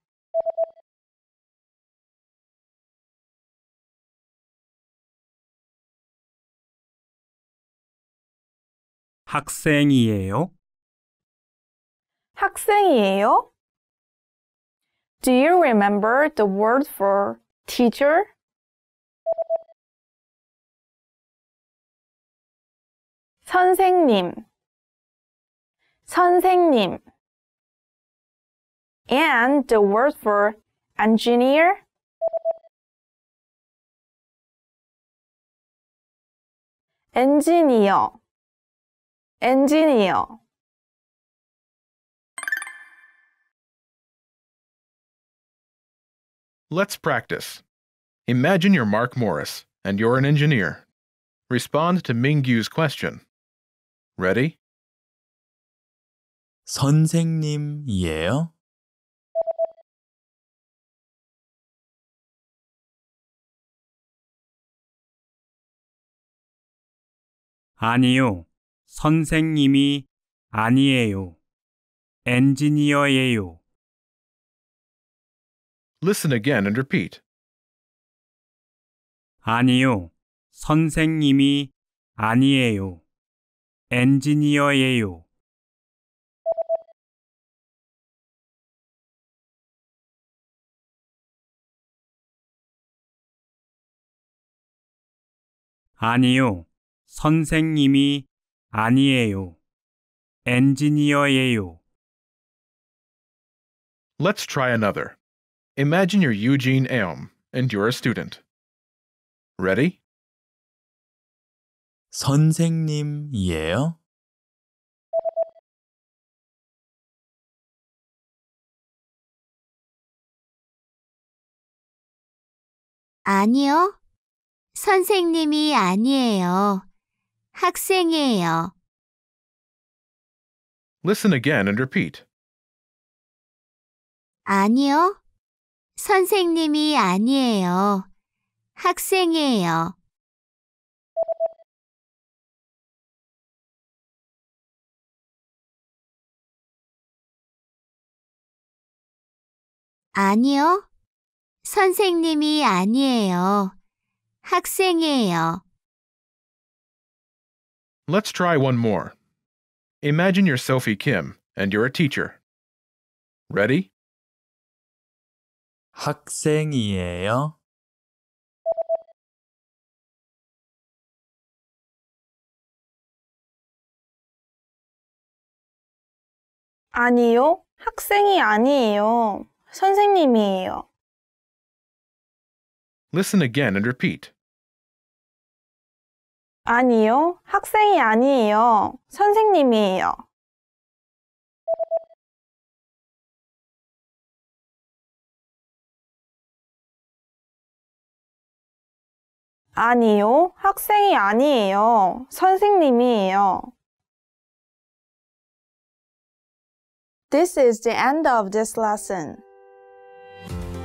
학생이에요? 학생이에요? Do you remember the word for teacher? 선생님, 선생님. And the word for engineer? 엔지니어, 엔지니어. Let's practice. Imagine you're Mark Morris and you're an engineer. Respond to Mingyu's question. Ready? 선생님이에요? 아니요. 선생님이 아니에요. 엔지니어예요. Listen again and repeat. 아니요. 선생님이 아니에요. 엔지니어예요. 아니요. 선생님이 아니에요. 엔지니어예요. Let's try another. Imagine you're Eugene Elm and you're a student. Ready? 선생님이에요? 아니요. 선생님이 아니에요. 학생이에요. Listen again and repeat. 아니요. 선생님이 아니에요. 학생이에요. 아니요. 선생님이 아니에요. 학생이에요. Let's try one more. Imagine you're Sophie Kim and you're a teacher. Ready? 학생이에요. 아니요, 학생이 아니에요. 선생님이에요. Listen again and repeat. 아니요, 학생이 아니에요. 선생님이에요. 아니요, 학생이 아니에요. 선생님이에요. This is the end of this lesson.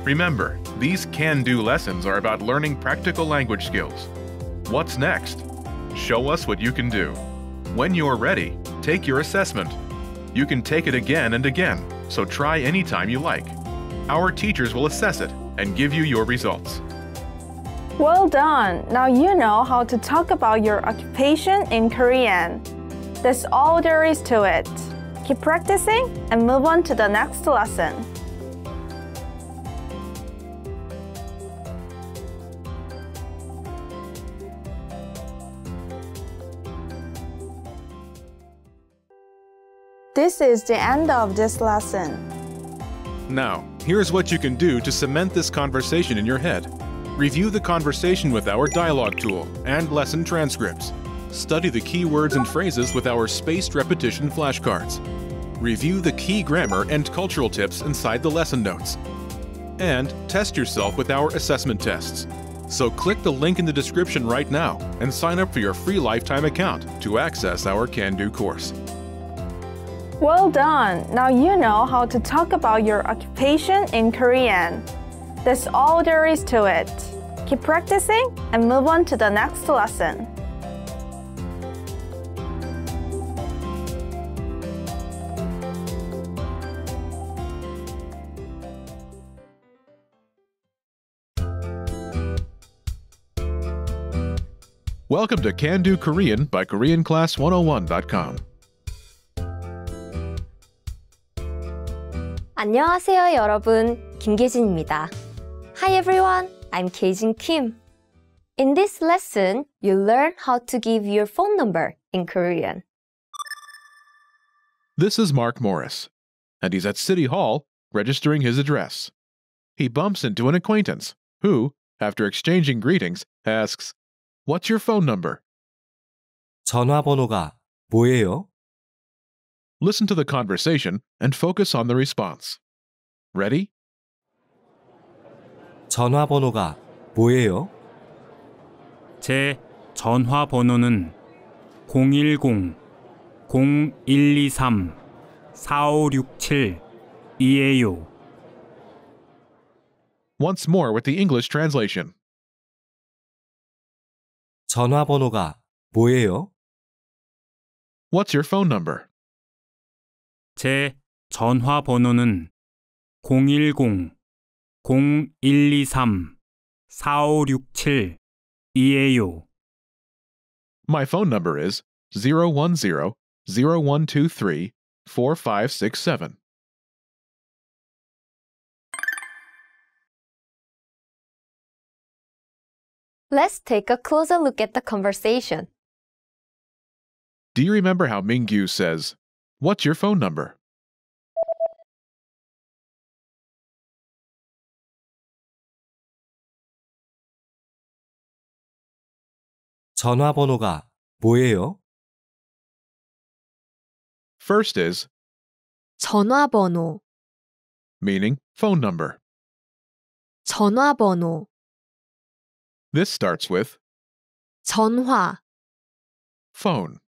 Remember, these can-do lessons are about learning practical language skills. What's next? Show us what you can do. When you're ready, take your assessment. You can take it again and again, so try anytime you like. Our teachers will assess it and give you your results. Well done! Now you know how to talk about your occupation in Korean. That's all there is to it. Keep practicing and move on to the next lesson. This is the end of this lesson. Now, here's what you can do to cement this conversation in your head. Review the conversation with our dialogue tool and lesson transcripts. Study the key words and phrases with our spaced repetition flashcards. Review the key grammar and cultural tips inside the lesson notes. And test yourself with our assessment tests. So click the link in the description right now and sign up for your free lifetime account to access our Can-Do course. Well done! Now you know how to talk about your occupation in Korean. That's all there is to it. Keep practicing and move on to the next lesson. Welcome to Can Do Korean by Korean Class one oh one dot com. 안녕하세요, 여러분. 김계진입니다. Hi everyone. I'm Kijin Kim. In this lesson, you learn how to give your phone number in Korean. This is Mark Morris, and he's at City Hall registering his address. He bumps into an acquaintance who, after exchanging greetings, asks, "What's your phone number?" 전화번호가 뭐예요? Listen to the conversation and focus on the response. Ready? 전화번호가 뭐예요? 제 전화번호는 공일공 공일이삼 사오육칠이에요. Once more with the English translation. 전화번호가 뭐예요? What's your phone number? 제 전화번호는 공일공 공일이삼 사오육칠이에요. My phone number is zero one zero zero one two three four five six seven. Let's take a closer look at the conversation. Do you remember how Mingyu says, "What's your phone number?" 전화번호가 뭐예요? First is 전화번호, meaning phone number. 전화번호. This starts with 전화, phone.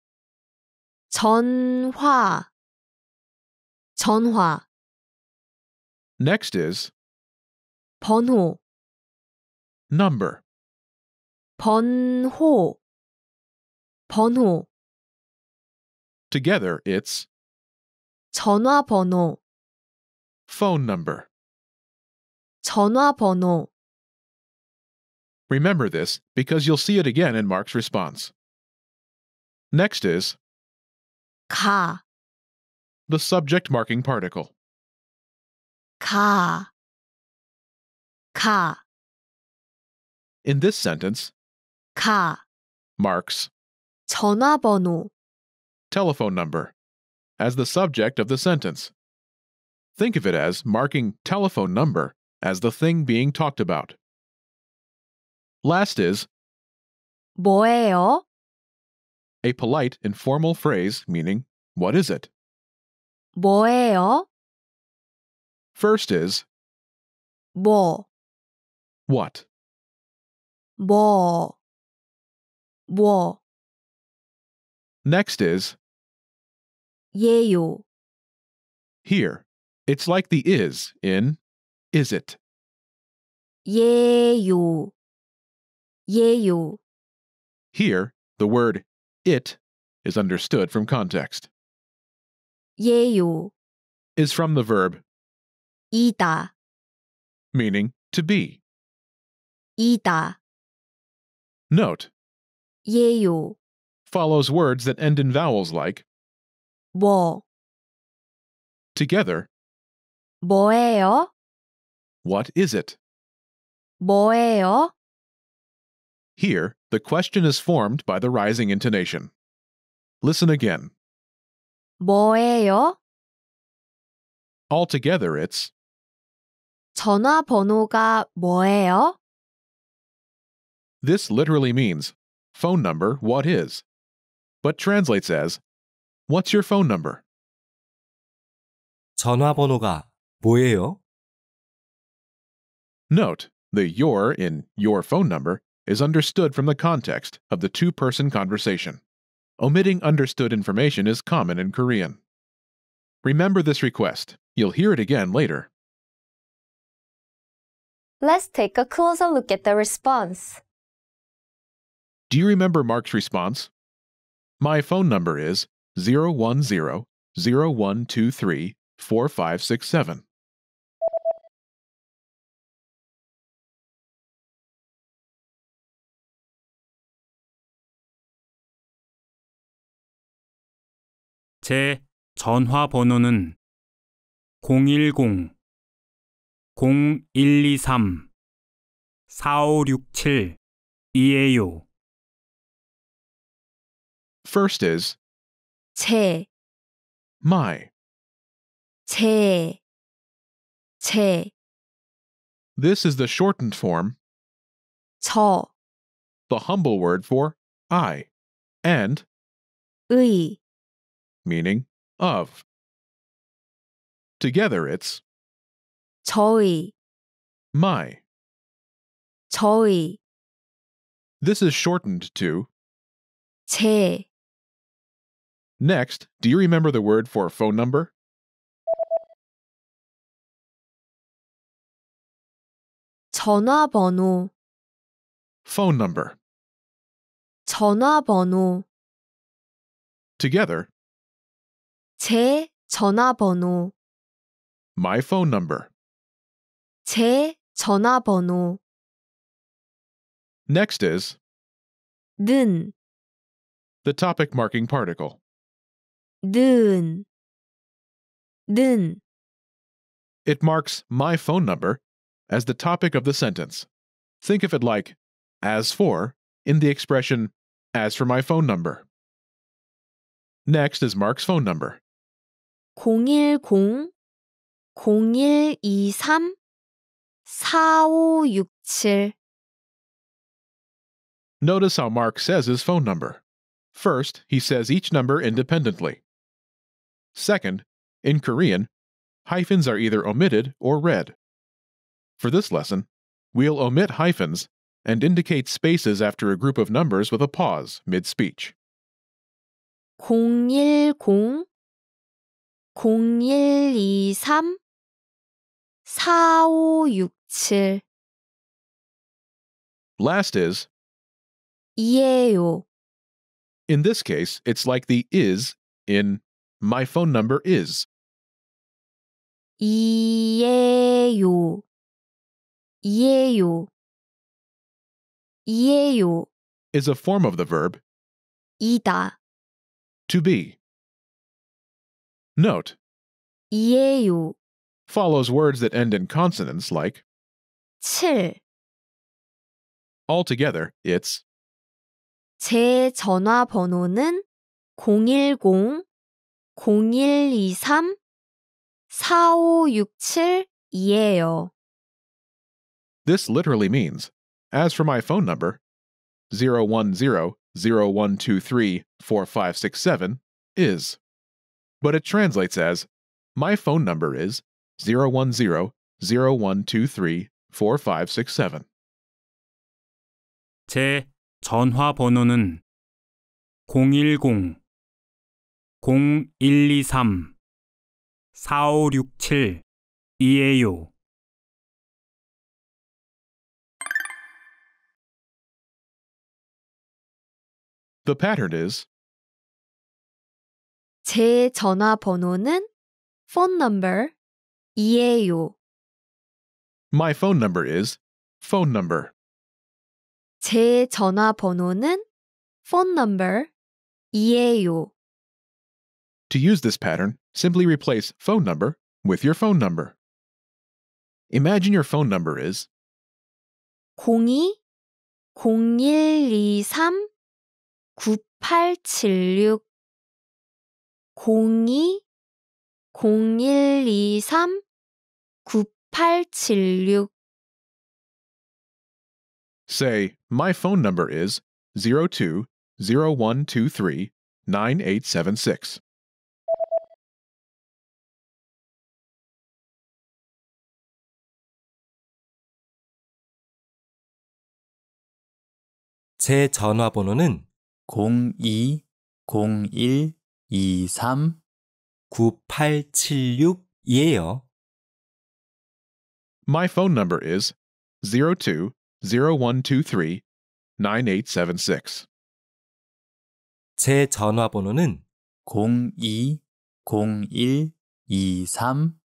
전화, 전화. Next is 번호, number. 번호, 번호. Together it's 전화번호, phone number. 전화번호. Remember this because you'll see it again in Mark's response. Next is 가, the subject marking particle. 가, 가. In this sentence, 가 marks 전화번호, telephone number, as the subject of the sentence. Think of it as marking telephone number as the thing being talked about. Last is 뭐예요? A polite, informal phrase meaning, what is it? 뭐예요? First is 뭐, what? 뭐, 뭐. Next is 예요. Here, it's like the is in is it. 예요, 예요. Here, the word it is understood from context. 예요 is from the verb 이다, meaning to be. 이다. Note, 예요 follows words that end in vowels like 뭐. Together, 뭐예요? What is it? 뭐예요? Here, the question is formed by the rising intonation. Listen again. 뭐예요? Altogether, it's 전화번호가 뭐예요? This literally means phone number, what is, but translates as, what's your phone number? 전화번호가 뭐예요? Note, the your in your phone number is understood from the context of the two-person conversation. Omitting understood information is common in Korean. Remember this request. You'll hear it again later. Let's take a closer look at the response. Do you remember Mark's response? My phone number is zero one zero, zero one two three, four five six seven. 제 전화번호는 공일공, 공일이삼, 사오육칠 이에요. First is 제, my. 제, 제. This is the shortened form 저, the humble word for I, and 의, meaning of. Together, it's 저의, my. 저의. This is shortened to 제. Next, do you remember the word for phone number? 전화번호. Phone number. 전화번호. Together, 제 전화번호. My phone number. 제 전화번호. Next is 는, the topic marking particle. 는, 는. It marks my phone number as the topic of the sentence. Think of it like as for in the expression as for my phone number. Next is Mark's phone number. 공일공, 공일이삼, 사오육칠. Notice how Mark says his phone number. First, he says each number independently. Second, in Korean, hyphens are either omitted or read. For this lesson, we'll omit hyphens and indicate spaces after a group of numbers with a pause mid-speech. 공일공, 공일이삼, 사오육칠. Last is 이에요. In this case, it's like the is in my phone number is. 이에요, 이에요. 이에요 is a form of the verb 이다. To be. Note. 이에요 follows words that end in consonants like 칠. Altogether, it's 제 전화번호는 공일공 공일이삼 사오육칠이에요. This literally means, as for my phone number, zero one zero zero one two three four five six seven is. But it translates as, my phone number is zero one zero zero one two three four five six seven. 제 전화번호는 공일공 공일이삼 사오육칠이에요. The pattern is 제 전화번호는 phone number 이에요. My phone number is phone number. 제 전화번호는 phone number 이에요. To use this pattern, simply replace phone number with your phone number. Imagine your phone number is 공이 공일이삼 구팔칠육 공이 공일이삼 구팔칠육. Say, my phone number is zero two zero one two three nine eight seven six. 제 전화번호는 공이 공일이삼 구팔칠육이에요. My phone number is zero two zero one two three nine eight seven six. 제 전화번호는 공이 공일이삼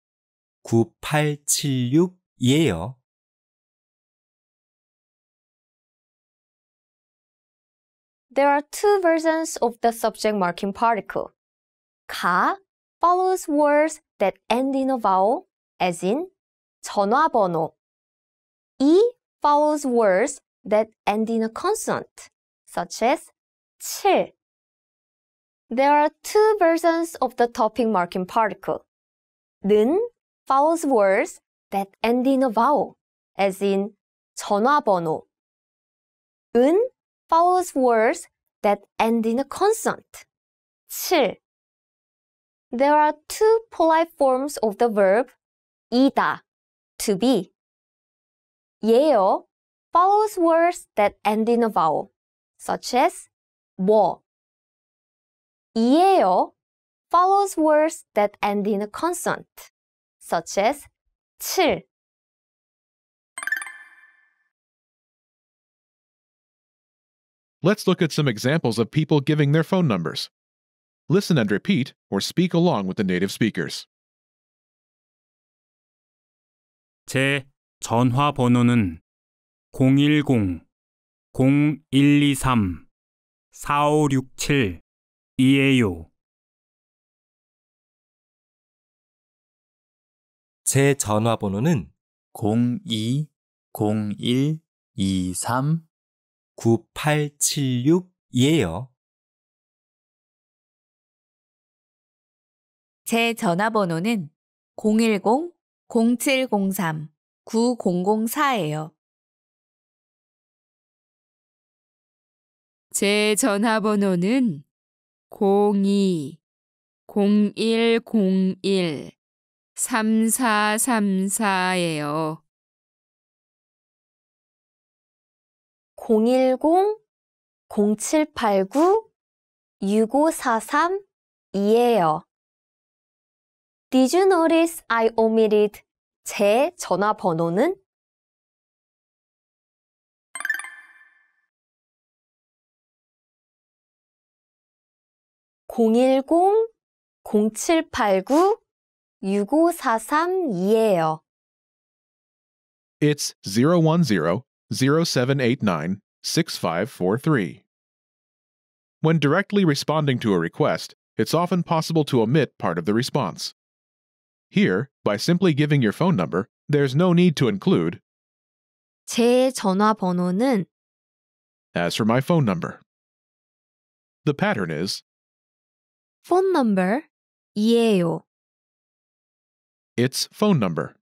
구팔칠육이에요. There are two versions of the subject marking particle. 가 follows words that end in a vowel, as in 전화번호. 이 follows words that end in a consonant, such as 칠. There are two versions of the topic marking particle. 는 follows words that end in a vowel, as in 전화번호. 은 follows words that end in a consonant, 칠. There are two polite forms of the verb 이다, to be. 예요 follows words that end in a vowel, such as 뭐. 이에요 follows words that end in a consonant, such as 칠. Let's look at some examples of people giving their phone numbers. Listen and repeat, or speak along with the native speakers. 제 전화번호는 공일공 공일이삼 사오육칠이에요. 제 전화번호는 공이 공일이삼 구팔칠육이에요. 제 전화번호는 공일공 공칠공삼 구공공사예요. 제 전화번호는 공이 공일공일 삼사삼사예요. 공일공 공칠팔구 육오사삼이에요. Did you notice I omitted 제 전화번호는? 공일공 공칠팔구 육오사삼이에요. It's zero one zero, zero seven eight nine, six five four three. When directly responding to a request, it's often possible to omit part of the response. Here, by simply giving your phone number, there's no need to include 제 전화번호는 as for my phone number. The pattern is phone number 이에요. It's phone number.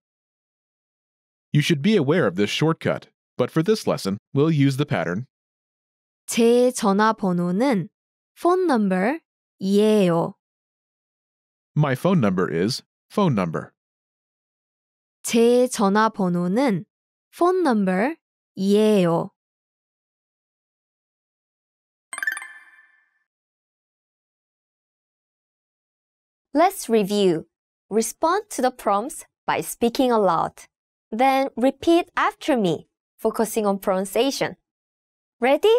You should be aware of this shortcut, but for this lesson, we'll use the pattern 제 전화번호는 phone number 이에요. My phone number is phone number. 제 전화번호는 phone number 이에요. Let's review. Respond to the prompts by speaking aloud. Then repeat after me, focusing on pronunciation. Ready?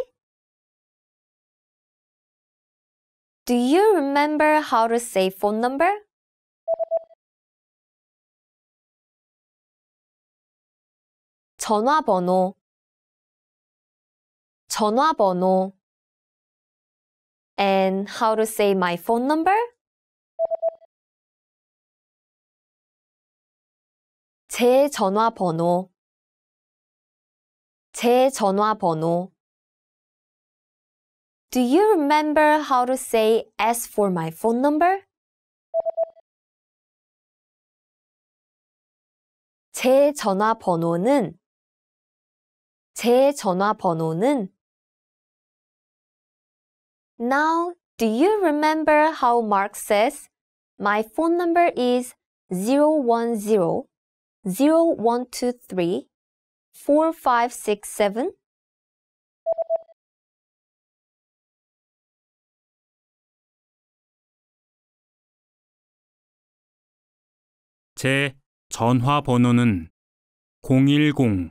Do you remember how to say phone number? 전화번호, 전화번호. And how to say my phone number? 제 전화번호, 제 전화번호. Do you remember how to say as for my phone number? 제 전화번호는, 제 전화번호는. Now, do you remember how Mark says my phone number is zero one zero, zero one two three, four five six seven? 제 전화번호는 공일공,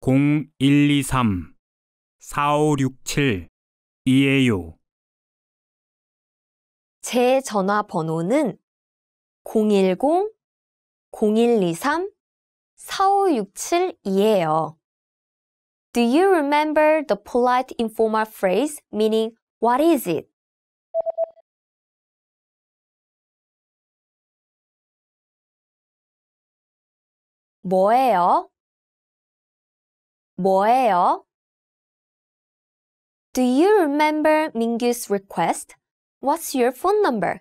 공일이삼, 사오육칠이에요. 제 전화번호는 공일공, 공일이삼, 사오육칠이에요. Do you remember the polite informal phrase meaning what is it? 뭐예요? 뭐예요? Do you remember Mingyu's request? What's your phone number?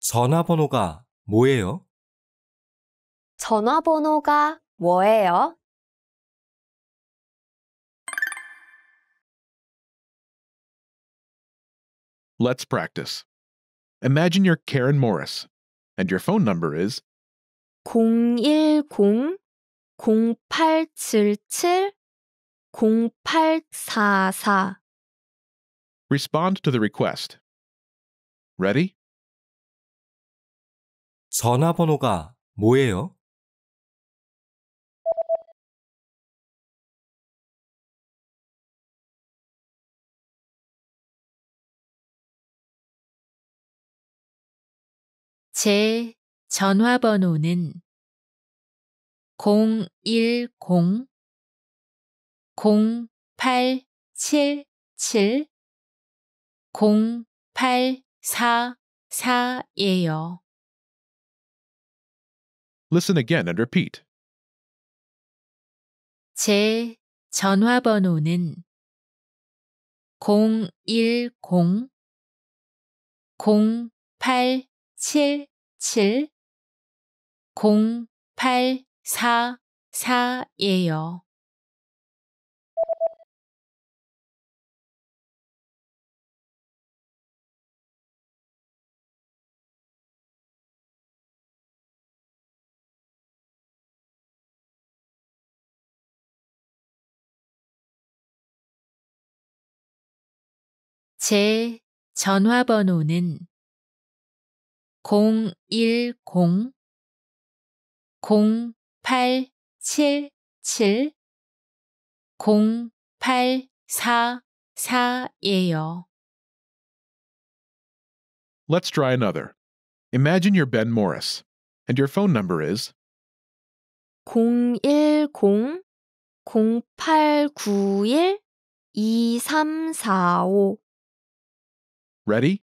전화번호가 뭐예요? 전화번호가 뭐예요? Let's practice. Imagine you're Ka-eun Morris, and your phone number is 공일공, 공팔칠칠, 공팔사사. Respond to the request. Ready? 전화번호가 뭐예요? 제 전화번호는 공일공, 공팔칠칠, 공팔사사예요. Listen again and repeat. 제 전화번호는 공일공, 공팔칠칠, 공팔사사예요. 제 전화번호는 공일공, 공팔칠칠, 공팔사사예요. Let's try another. Imagine you're Ben Morris, and your phone number is 공일공 공팔구일 이삼사오. Ready?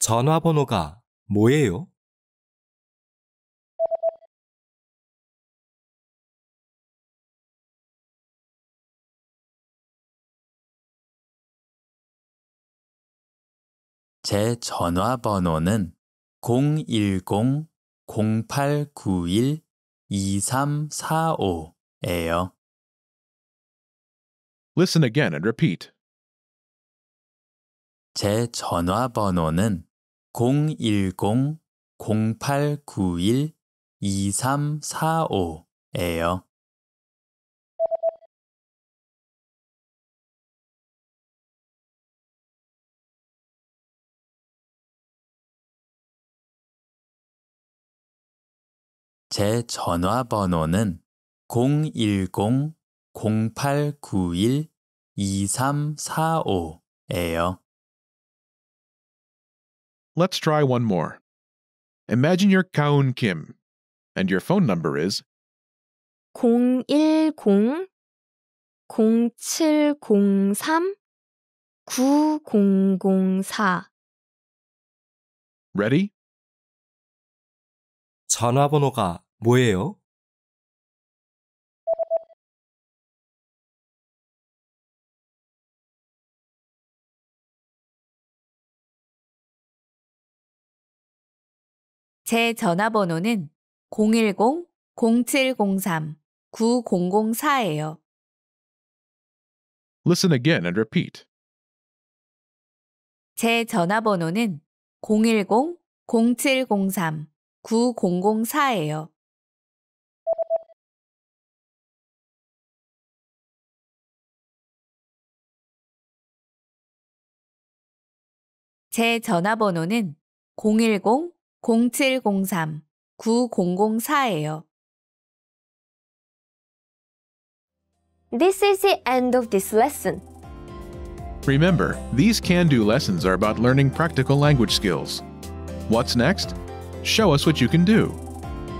전화번호가 뭐예요? 제 전화번호는 공일공 공팔구일 이삼사오예요. Listen again and repeat. 제 전화번호는 공일공 공팔구일 이삼사오예요. 제 전화번호는 공일공 공팔구일 이삼사오예요. Let's try one more. Imagine you're Ka-eun Kim, and your phone number is 공일공 공칠공삼 구공공사. Ready? 전화번호가 뭐예요? 제 전화번호는 공일공 공칠공삼 구공공사예요. Listen again and repeat. 제 전화번호는 공일공 공칠공삼 구공공사예요. 제 전화번호는 공일공 공칠공삼 구공공사예요. This is the end of this lesson. Remember, these can-do lessons are about learning practical language skills. What's next? Show us what you can do.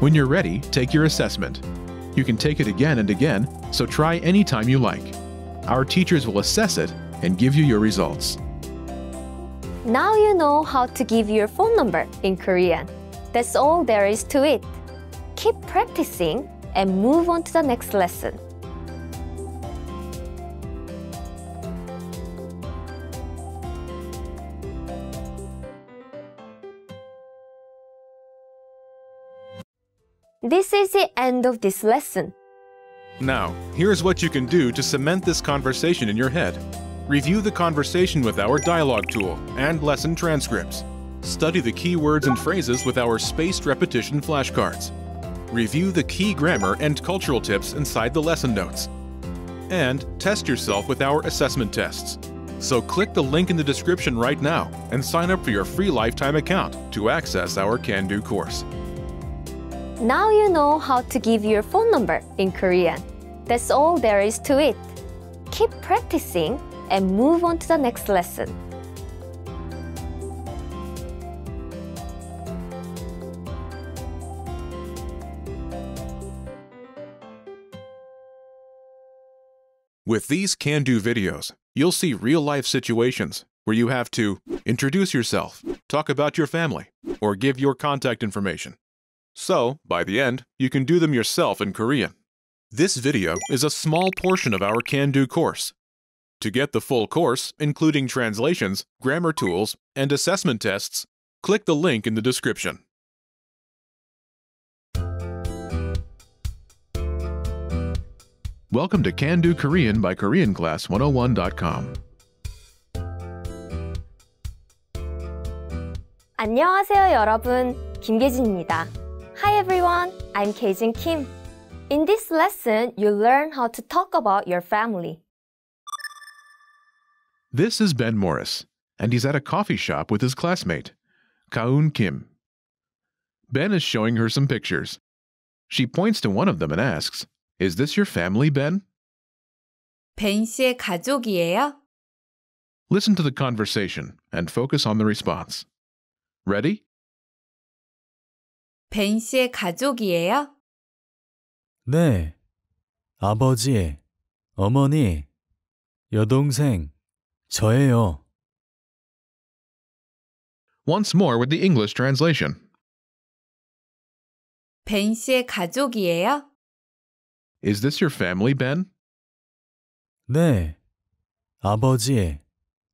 When you're ready, take your assessment. You can take it again and again, so try any time you like. Our teachers will assess it and give you your results. Now you know how to give your phone number in Korean. That's all there is to it. Keep practicing and move on to the next lesson. This is the end of this lesson. Now, here's what you can do to cement this conversation in your head. Review the conversation with our dialogue tool and lesson transcripts. Study the key words and phrases with our spaced repetition flashcards. Review the key grammar and cultural tips inside the lesson notes. And test yourself with our assessment tests. So click the link in the description right now and sign up for your free lifetime account to access our Can-Do course. Now you know how to give your phone number in Korean. That's all there is to it. Keep practicing and move on to the next lesson. With these can-do videos, you'll see real-life situations where you have to introduce yourself, talk about your family, or give your contact information. So, by the end, you can do them yourself in Korean. This video is a small portion of our Can-Do course. To get the full course, including translations, grammar tools, and assessment tests, click the link in the description. Welcome to Can-Do Korean by Korean Class one oh one dot com. 안녕하세요, 여러분. 김계진입니다. Hi everyone, I'm Kijin Kim. In this lesson, you learn how to talk about your family. This is Ben Morris, and he's at a coffee shop with his classmate, Ka-eun Kim. Ben is showing her some pictures. She points to one of them and asks, "Is this your family, Ben?" 벤 씨의 가족이에요? Listen to the conversation and focus on the response. Ready? 벤 씨의 가족이에요? 네. 아버지, 어머니, 여동생, 저예요. Once more with the English translation. 벤 씨의 가족이에요? Is this your family, Ben? 네. 아버지,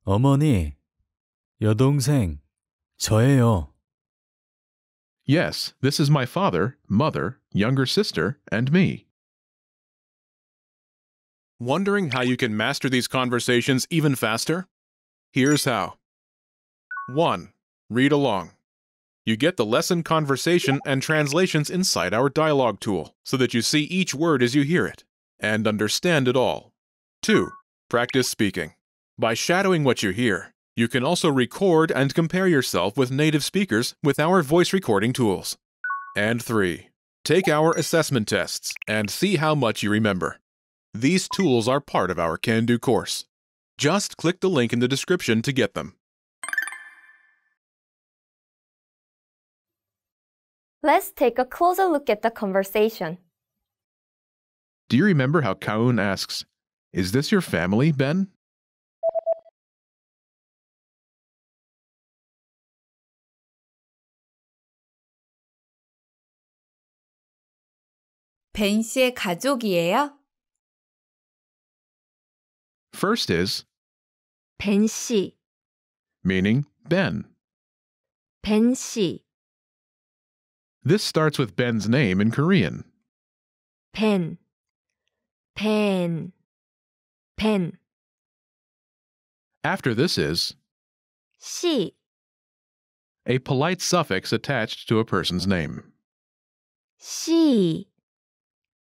어머니, 여동생, 저예요. Yes, this is my father, mother, younger sister, and me. Wondering how you can master these conversations even faster? Here's how. one. Read along. You get the lesson conversation and translations inside our dialogue tool, so that you see each word as you hear it, and understand it all. two. Practice speaking. By shadowing what you hear, you can also record and compare yourself with native speakers with our voice recording tools. And three. Take our assessment tests and see how much you remember. These tools are part of our Can-Do course. Just click the link in the description to get them. Let's take a closer look at the conversation. Do you remember how Ka-eun asks, "Is this your family, Ben?" 벤 씨의 가족이에요? First is 벤 씨, meaning Ben. 벤 씨. This starts with Ben's name in Korean. Ben. Ben. Ben. After this is 씨, a polite suffix attached to a person's name. 씨.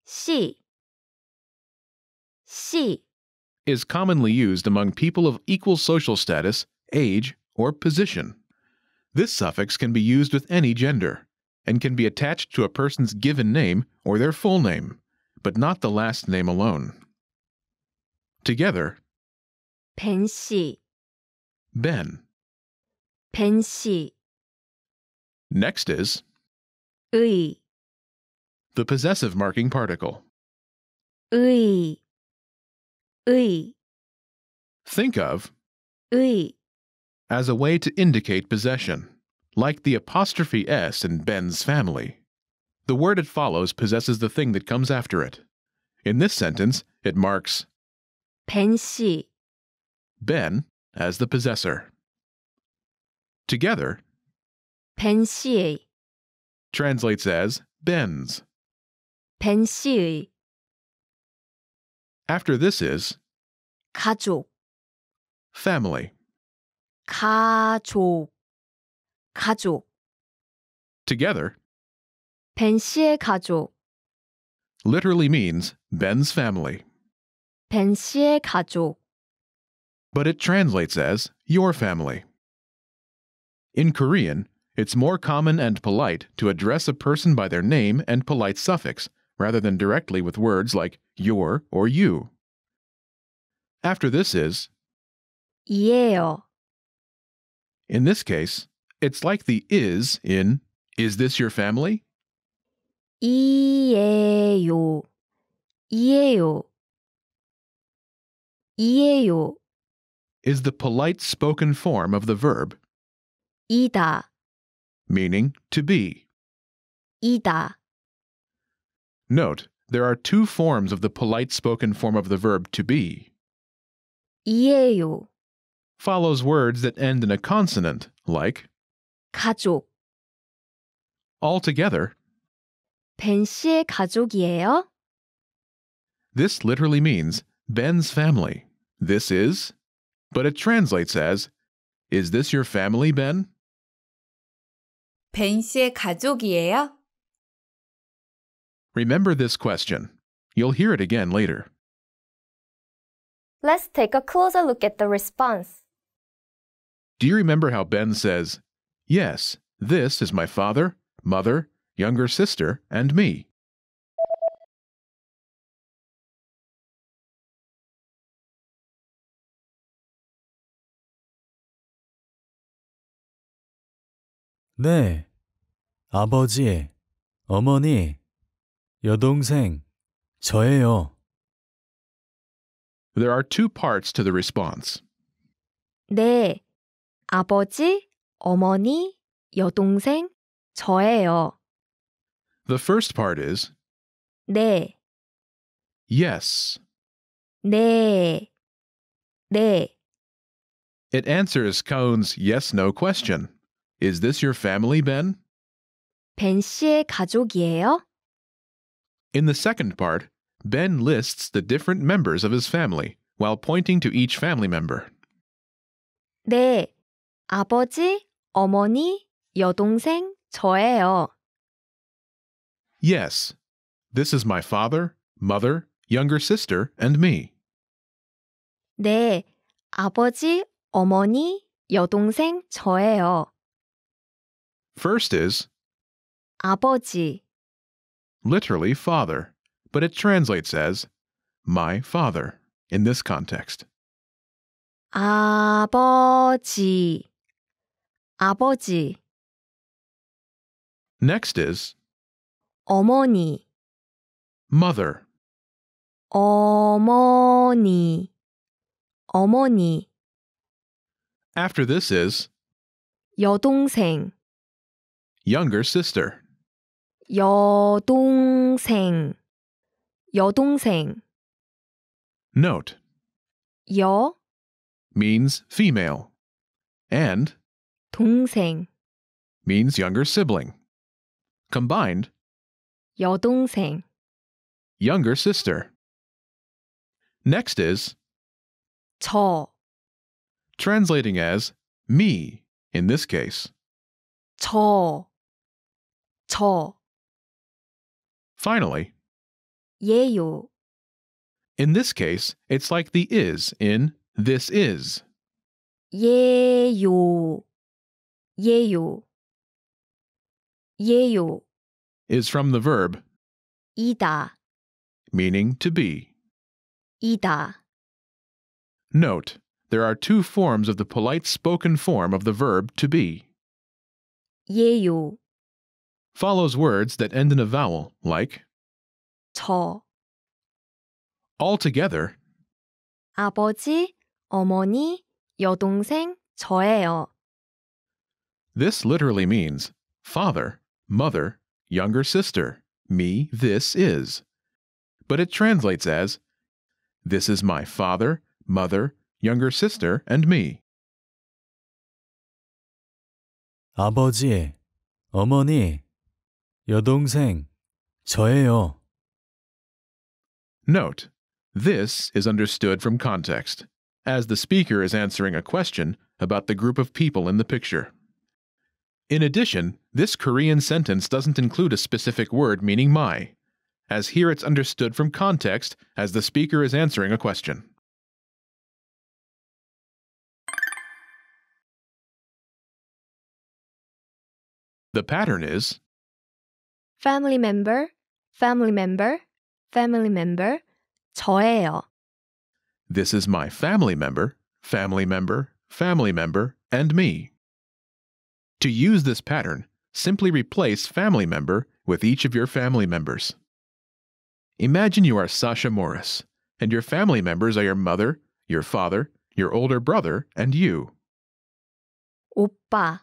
씨. 씨 is commonly used among people of equal social status, age, or position. This suffix can be used with any gender and can be attached to a person's given name or their full name, but not the last name alone. Together, 벤 씨, Ben. 벤 씨. Next is 의, the possessive marking particle. 의, 의. Think of 의 as a way to indicate possession, like the apostrophe S in Ben's family. The word it follows possesses the thing that comes after it. In this sentence, it marks 벤 씨, Ben as the possessor. Together, 벤 씨의 translates as Ben's. 벤 씨의. After this is 가족, family. 가족, 가족. Together, 벤 씨의 가족 literally means Ben's family. 벤 씨의 가족. But it translates as your family. In Korean, it's more common and polite to address a person by their name and polite suffix rather than directly with words like your or you. After this is 이에요. In this case, it's like the is in "Is this your family?" 이에요. 이에요. 이에요 is the polite spoken form of the verb 이다, meaning to be. 이다. Note, there are two forms of the polite spoken form of the verb to be. 이에요 follows words that end in a consonant, like 가족. Altogether, 벤 씨의 가족이에요? This literally means Ben's family. This is, but it translates as "Is this your family, Ben?" 벤 씨의 가족이에요? Remember this question. You'll hear it again later. Let's take a closer look at the response. Do you remember how Ben says, "Yes, this is my father, mother, younger sister, and me"? 네, 아버지, 어머니, 여동생, 저예요. There are two parts to the response. 네, 아버지, 어머니, 여동생, 저예요. The first part is 네. Yes. 네. 네. It answers Ka-eun's yes-no question. Is this your family, Ben? 벤 씨의 가족이에요? In the second part, Ben lists the different members of his family while pointing to each family member. 네. 아버지, 어머니, 여동생, 저예요. Yes. This is my father, mother, younger sister, and me. 네. 아버지, 어머니, 여동생, 저예요. First is 아버지. Literally father, but it translates as my father in this context. 아버지. 아버지. Next is 어머니. Mother. 어머니. 어머니. After this is 여동생. Younger sister. 여동생. 여동생. Note. 여 means female and 동생 means younger sibling. Combined 여동생. Younger sister. Next is 저. Translating as me in this case. 저. 저. Finally, 예요. In this case, it's like the is in this is. 예요. 예요. 예요 is from the verb 이다, meaning to be. 이다. Note, there are two forms of the polite spoken form of the verb to be. 예요. Follows words that end in a vowel, like 저. Altogether, 아버지, 어머니, 여동생, 저예요. This literally means father, mother, younger sister, me, this is. But it translates as this is my father, mother, younger sister, and me. 아버지, 어머니, 여동생, 저예요. Note, this is understood from context, as the speaker is answering a question about the group of people in the picture. In addition, this Korean sentence doesn't include a specific word meaning my, as here it's understood from context as the speaker is answering a question. The pattern is family member, family member, family member, 저예요. This is my family member, family member, family member, and me. To use this pattern, simply replace family member with each of your family members. Imagine you are Sasha Morris, and your family members are your mother, your father, your older brother, and you. 오빠.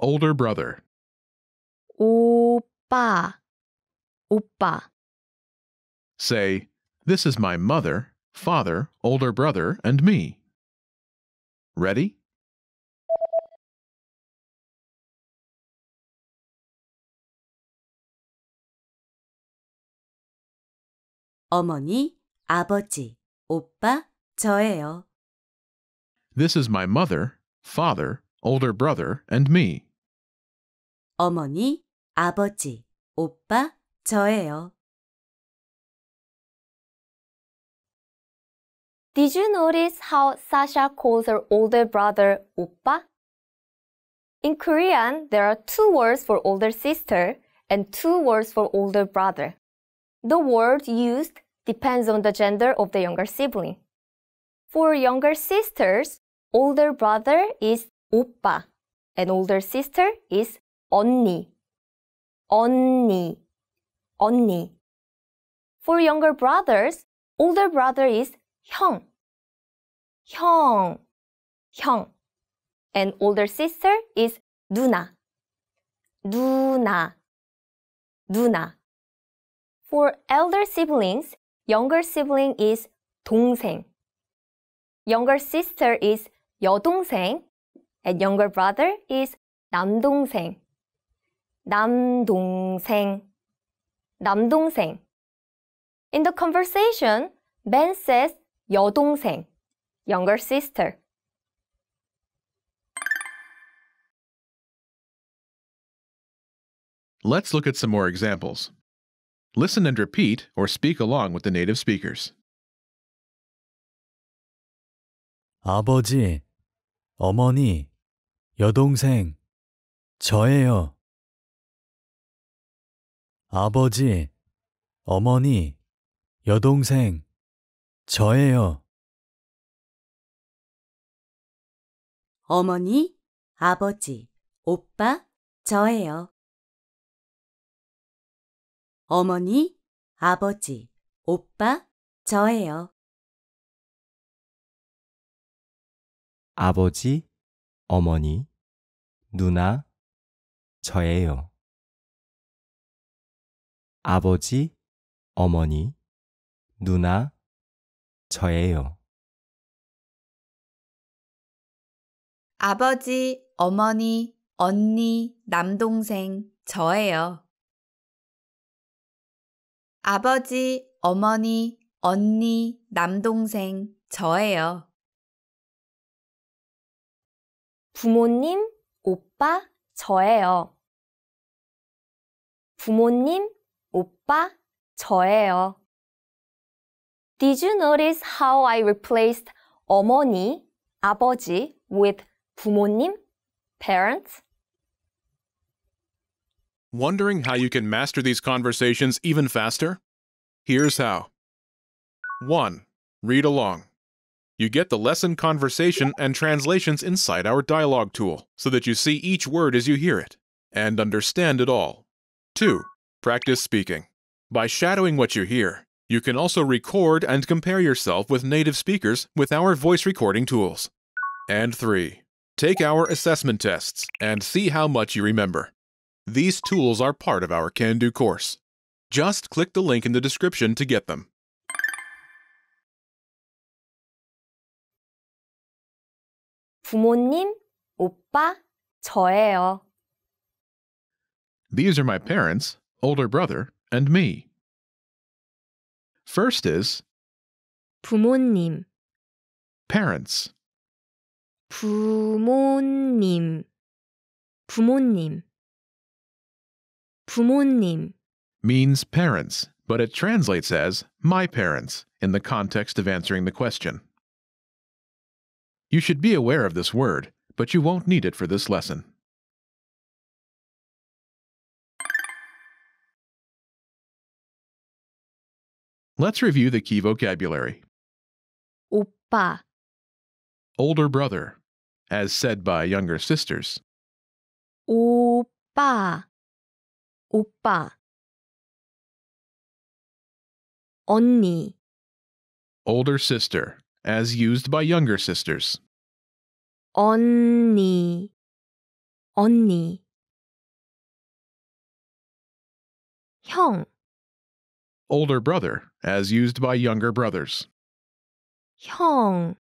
Older brother. 오빠. 오빠. Say, this is my mother, father, older brother, and me. Ready? 어머니, 아버지, 오빠, 저예요. This is my mother, father, older brother, and me. 어머니, 아버지, 오빠, 저예요. Did you notice how Sasha calls her older brother 오빠? In Korean, there are two words for older sister and two words for older brother. The word used depends on the gender of the younger sibling. For younger sisters, older brother is 오빠, An older sister is 언니, 언니, 언니. For younger brothers, older brother is 형, 형, 형. And older sister is 누나, 누나, 누나. For elder siblings, younger sibling is 동생, younger sister is 여동생, and younger brother is 남동생, 남동생, 남동생. In the conversation, Ben says 여동생, younger sister. Let's look at some more examples. Listen and repeat or speak along with the native speakers. 아버지, 어머니, 여동생, 저예요. 아버지, 어머니, 여동생, 저예요. 어머니, 아버지, 오빠, 저예요. 어머니, 아버지, 오빠, 저예요. 아버지, 어머니, 누나, 저예요. 아버지, 어머니, 누나, 저예요. 아버지, 어머니, 언니, 남동생, 저예요. 아버지, 어머니, 언니, 남동생, 저예요. 부모님, 오빠, 저예요. 부모님, 오빠, 저예요. Did you notice how I replaced 어머니, 아버지 with 부모님, parents? Wondering how you can master these conversations even faster? Here's how. one. Read along. You get the lesson conversation and translations inside our dialogue tool, so that you see each word as you hear it, and understand it all. two. Practice speaking. By shadowing what you hear, you can also record and compare yourself with native speakers with our voice recording tools. And three. Take our assessment tests and see how much you remember. These tools are part of our Can-Do course. Just click the link in the description to get them. 부모님, 오빠, 저예요. These are my parents, older brother, and me. First is 부모님. Parents. 부모님. 부모님. 부모님 means parents, but it translates as my parents in the context of answering the question. You should be aware of this word, but you won't need it for this lesson. Let's review the key vocabulary. 오빠, older brother, as said by younger sisters. 오빠, 오빠. 언니, older sister, as used by younger sisters. 언니, 언니. 형, older brother, as used by younger brothers. 형,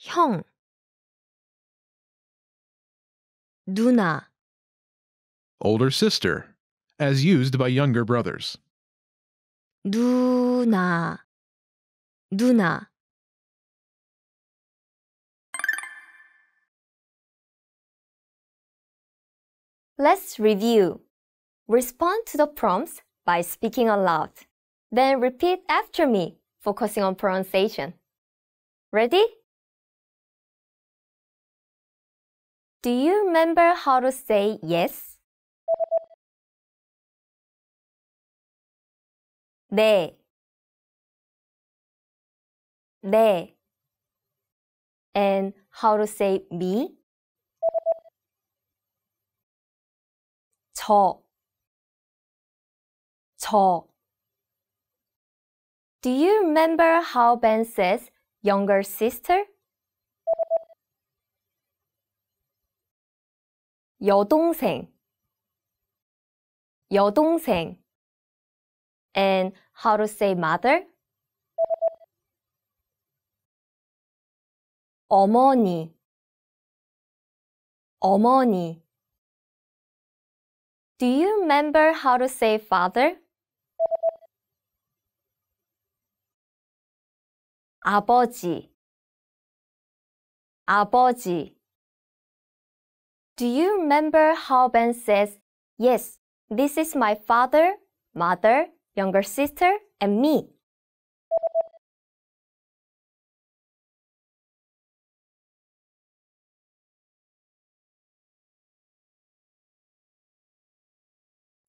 형. 누나, older sister, as used by younger brothers. 누나, 누나. Let's review. Respond to the prompts by speaking aloud. Then repeat after me, focusing on pronunciation. Ready? Do you remember how to say yes? 네. 네. And how to say me? 저, 저. Do you remember how Ben says younger sister? 여동생, 여동생. And how to say mother? 어머니, 어머니. Do you remember how to say father? 아버지, 아버지. Do you remember how Ben says, yes, this is my father, mother, younger sister, and me?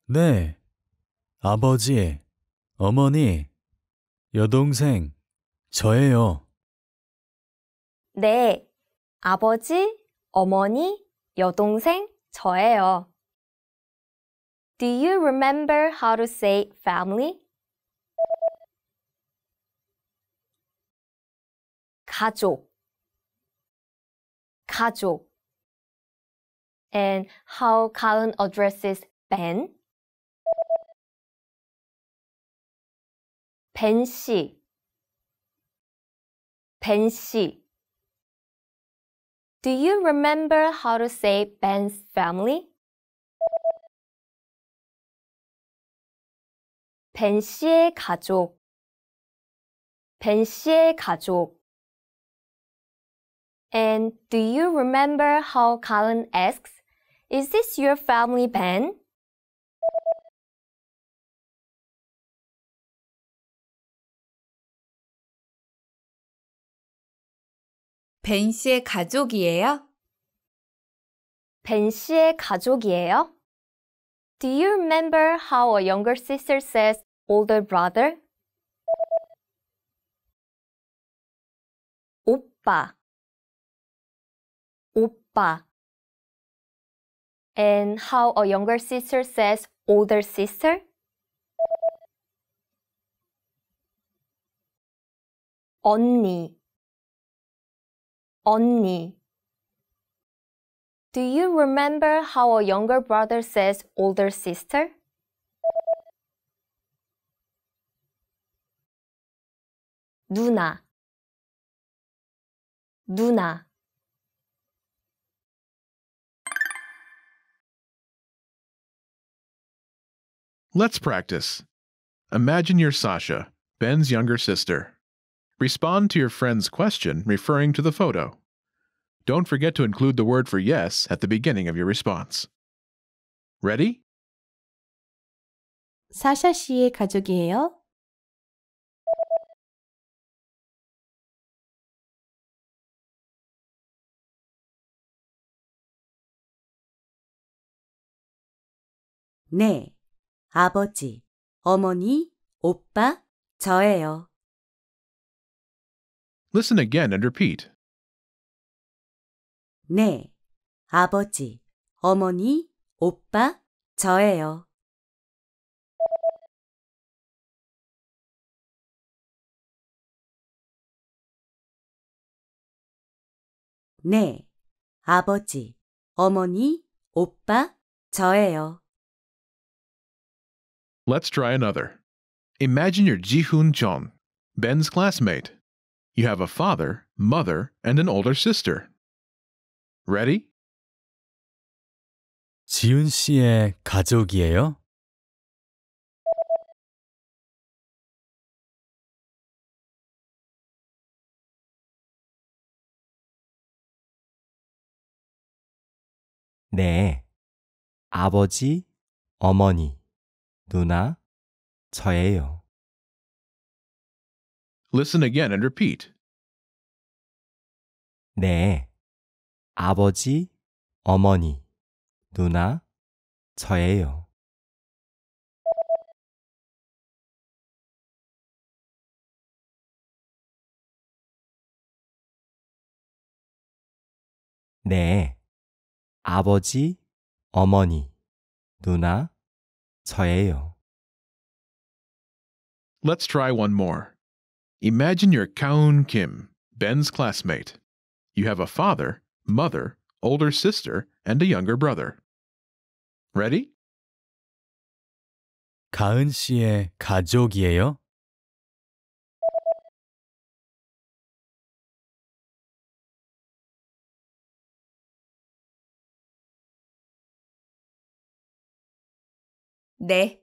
네, 아버지, 어머니, 여동생, 저예요. 네, 아버지, 어머니, 여동생, 저예요. Do you remember how to say family? 가족, 가족. And how Ka-eun addresses Ben? Ben 씨, Ben 씨. Do you remember how to say Ben's family? Ben 씨의 가족, Ben 씨의 가족. And do you remember how Ka-eun asks, is this your family, Ben? 벤 씨의 가족이에요? 벤 씨의 가족이에요? Do you remember how a younger sister says older brother? 오빠, 오빠. And how a younger sister says older sister? 언니, 언니. Do you remember how a younger brother says older sister? 누나, 누나. Let's practice. Imagine you're Sasha, Ben's younger sister. Respond to your friend's question referring to the photo. Don't forget to include the word for yes at the beginning of your response. Ready? 사샤 씨의 가족이에요? 네, 아버지, 어머니, 오빠, 저예요. Listen again and repeat. 네, 아버지, 어머니, 오빠, 저예요. 네, 아버지, 어머니, 오빠, 저예요. Let's try another. Imagine you're Jihun Jeon, Ben's classmate. You have a father, mother, and an older sister. Ready? 지훈 씨의 가족이에요? 네, 아버지, 어머니, 누나, 저예요. Listen again and repeat. 네, 아버지, 어머니, 누나, 저예요. 네, 아버지, 어머니, 누나, 저예요. Let's try one more. Imagine you're Ka-eun Kim, Ben's classmate. You have a father, mother, older sister, and a younger brother. Ready? 가은 씨의 가족이에요? 네,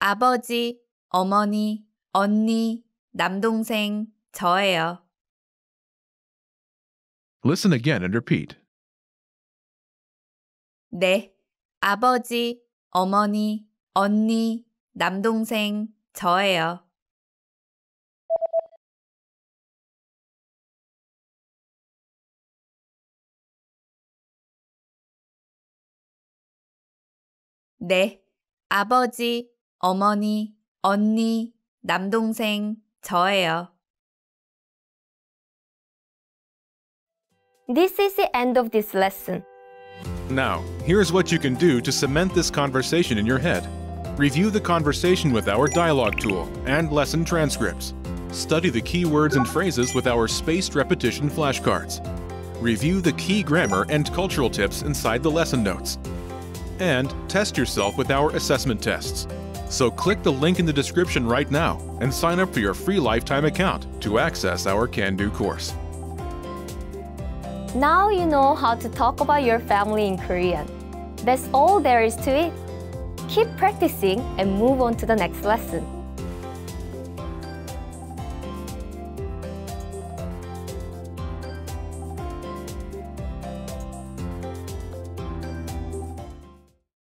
아버지, 어머니, 언니, 남동생, 저예요. Listen again and repeat. 네, 아버지, 어머니, 언니, 남동생, 저예요. 네, 아버지, 어머니, 언니, 남동생, 저예요. This is the end of this lesson. Now, here's what you can do to cement this conversation in your head. Review the conversation with our dialogue tool and lesson transcripts. Study the key words and phrases with our spaced repetition flashcards. Review the key grammar and cultural tips inside the lesson notes. And test yourself with our assessment tests. So click the link in the description right now and sign up for your free lifetime account to access our Can-Do course. Now you know how to talk about your family in Korean. That's all there is to it. Keep practicing and move on to the next lesson.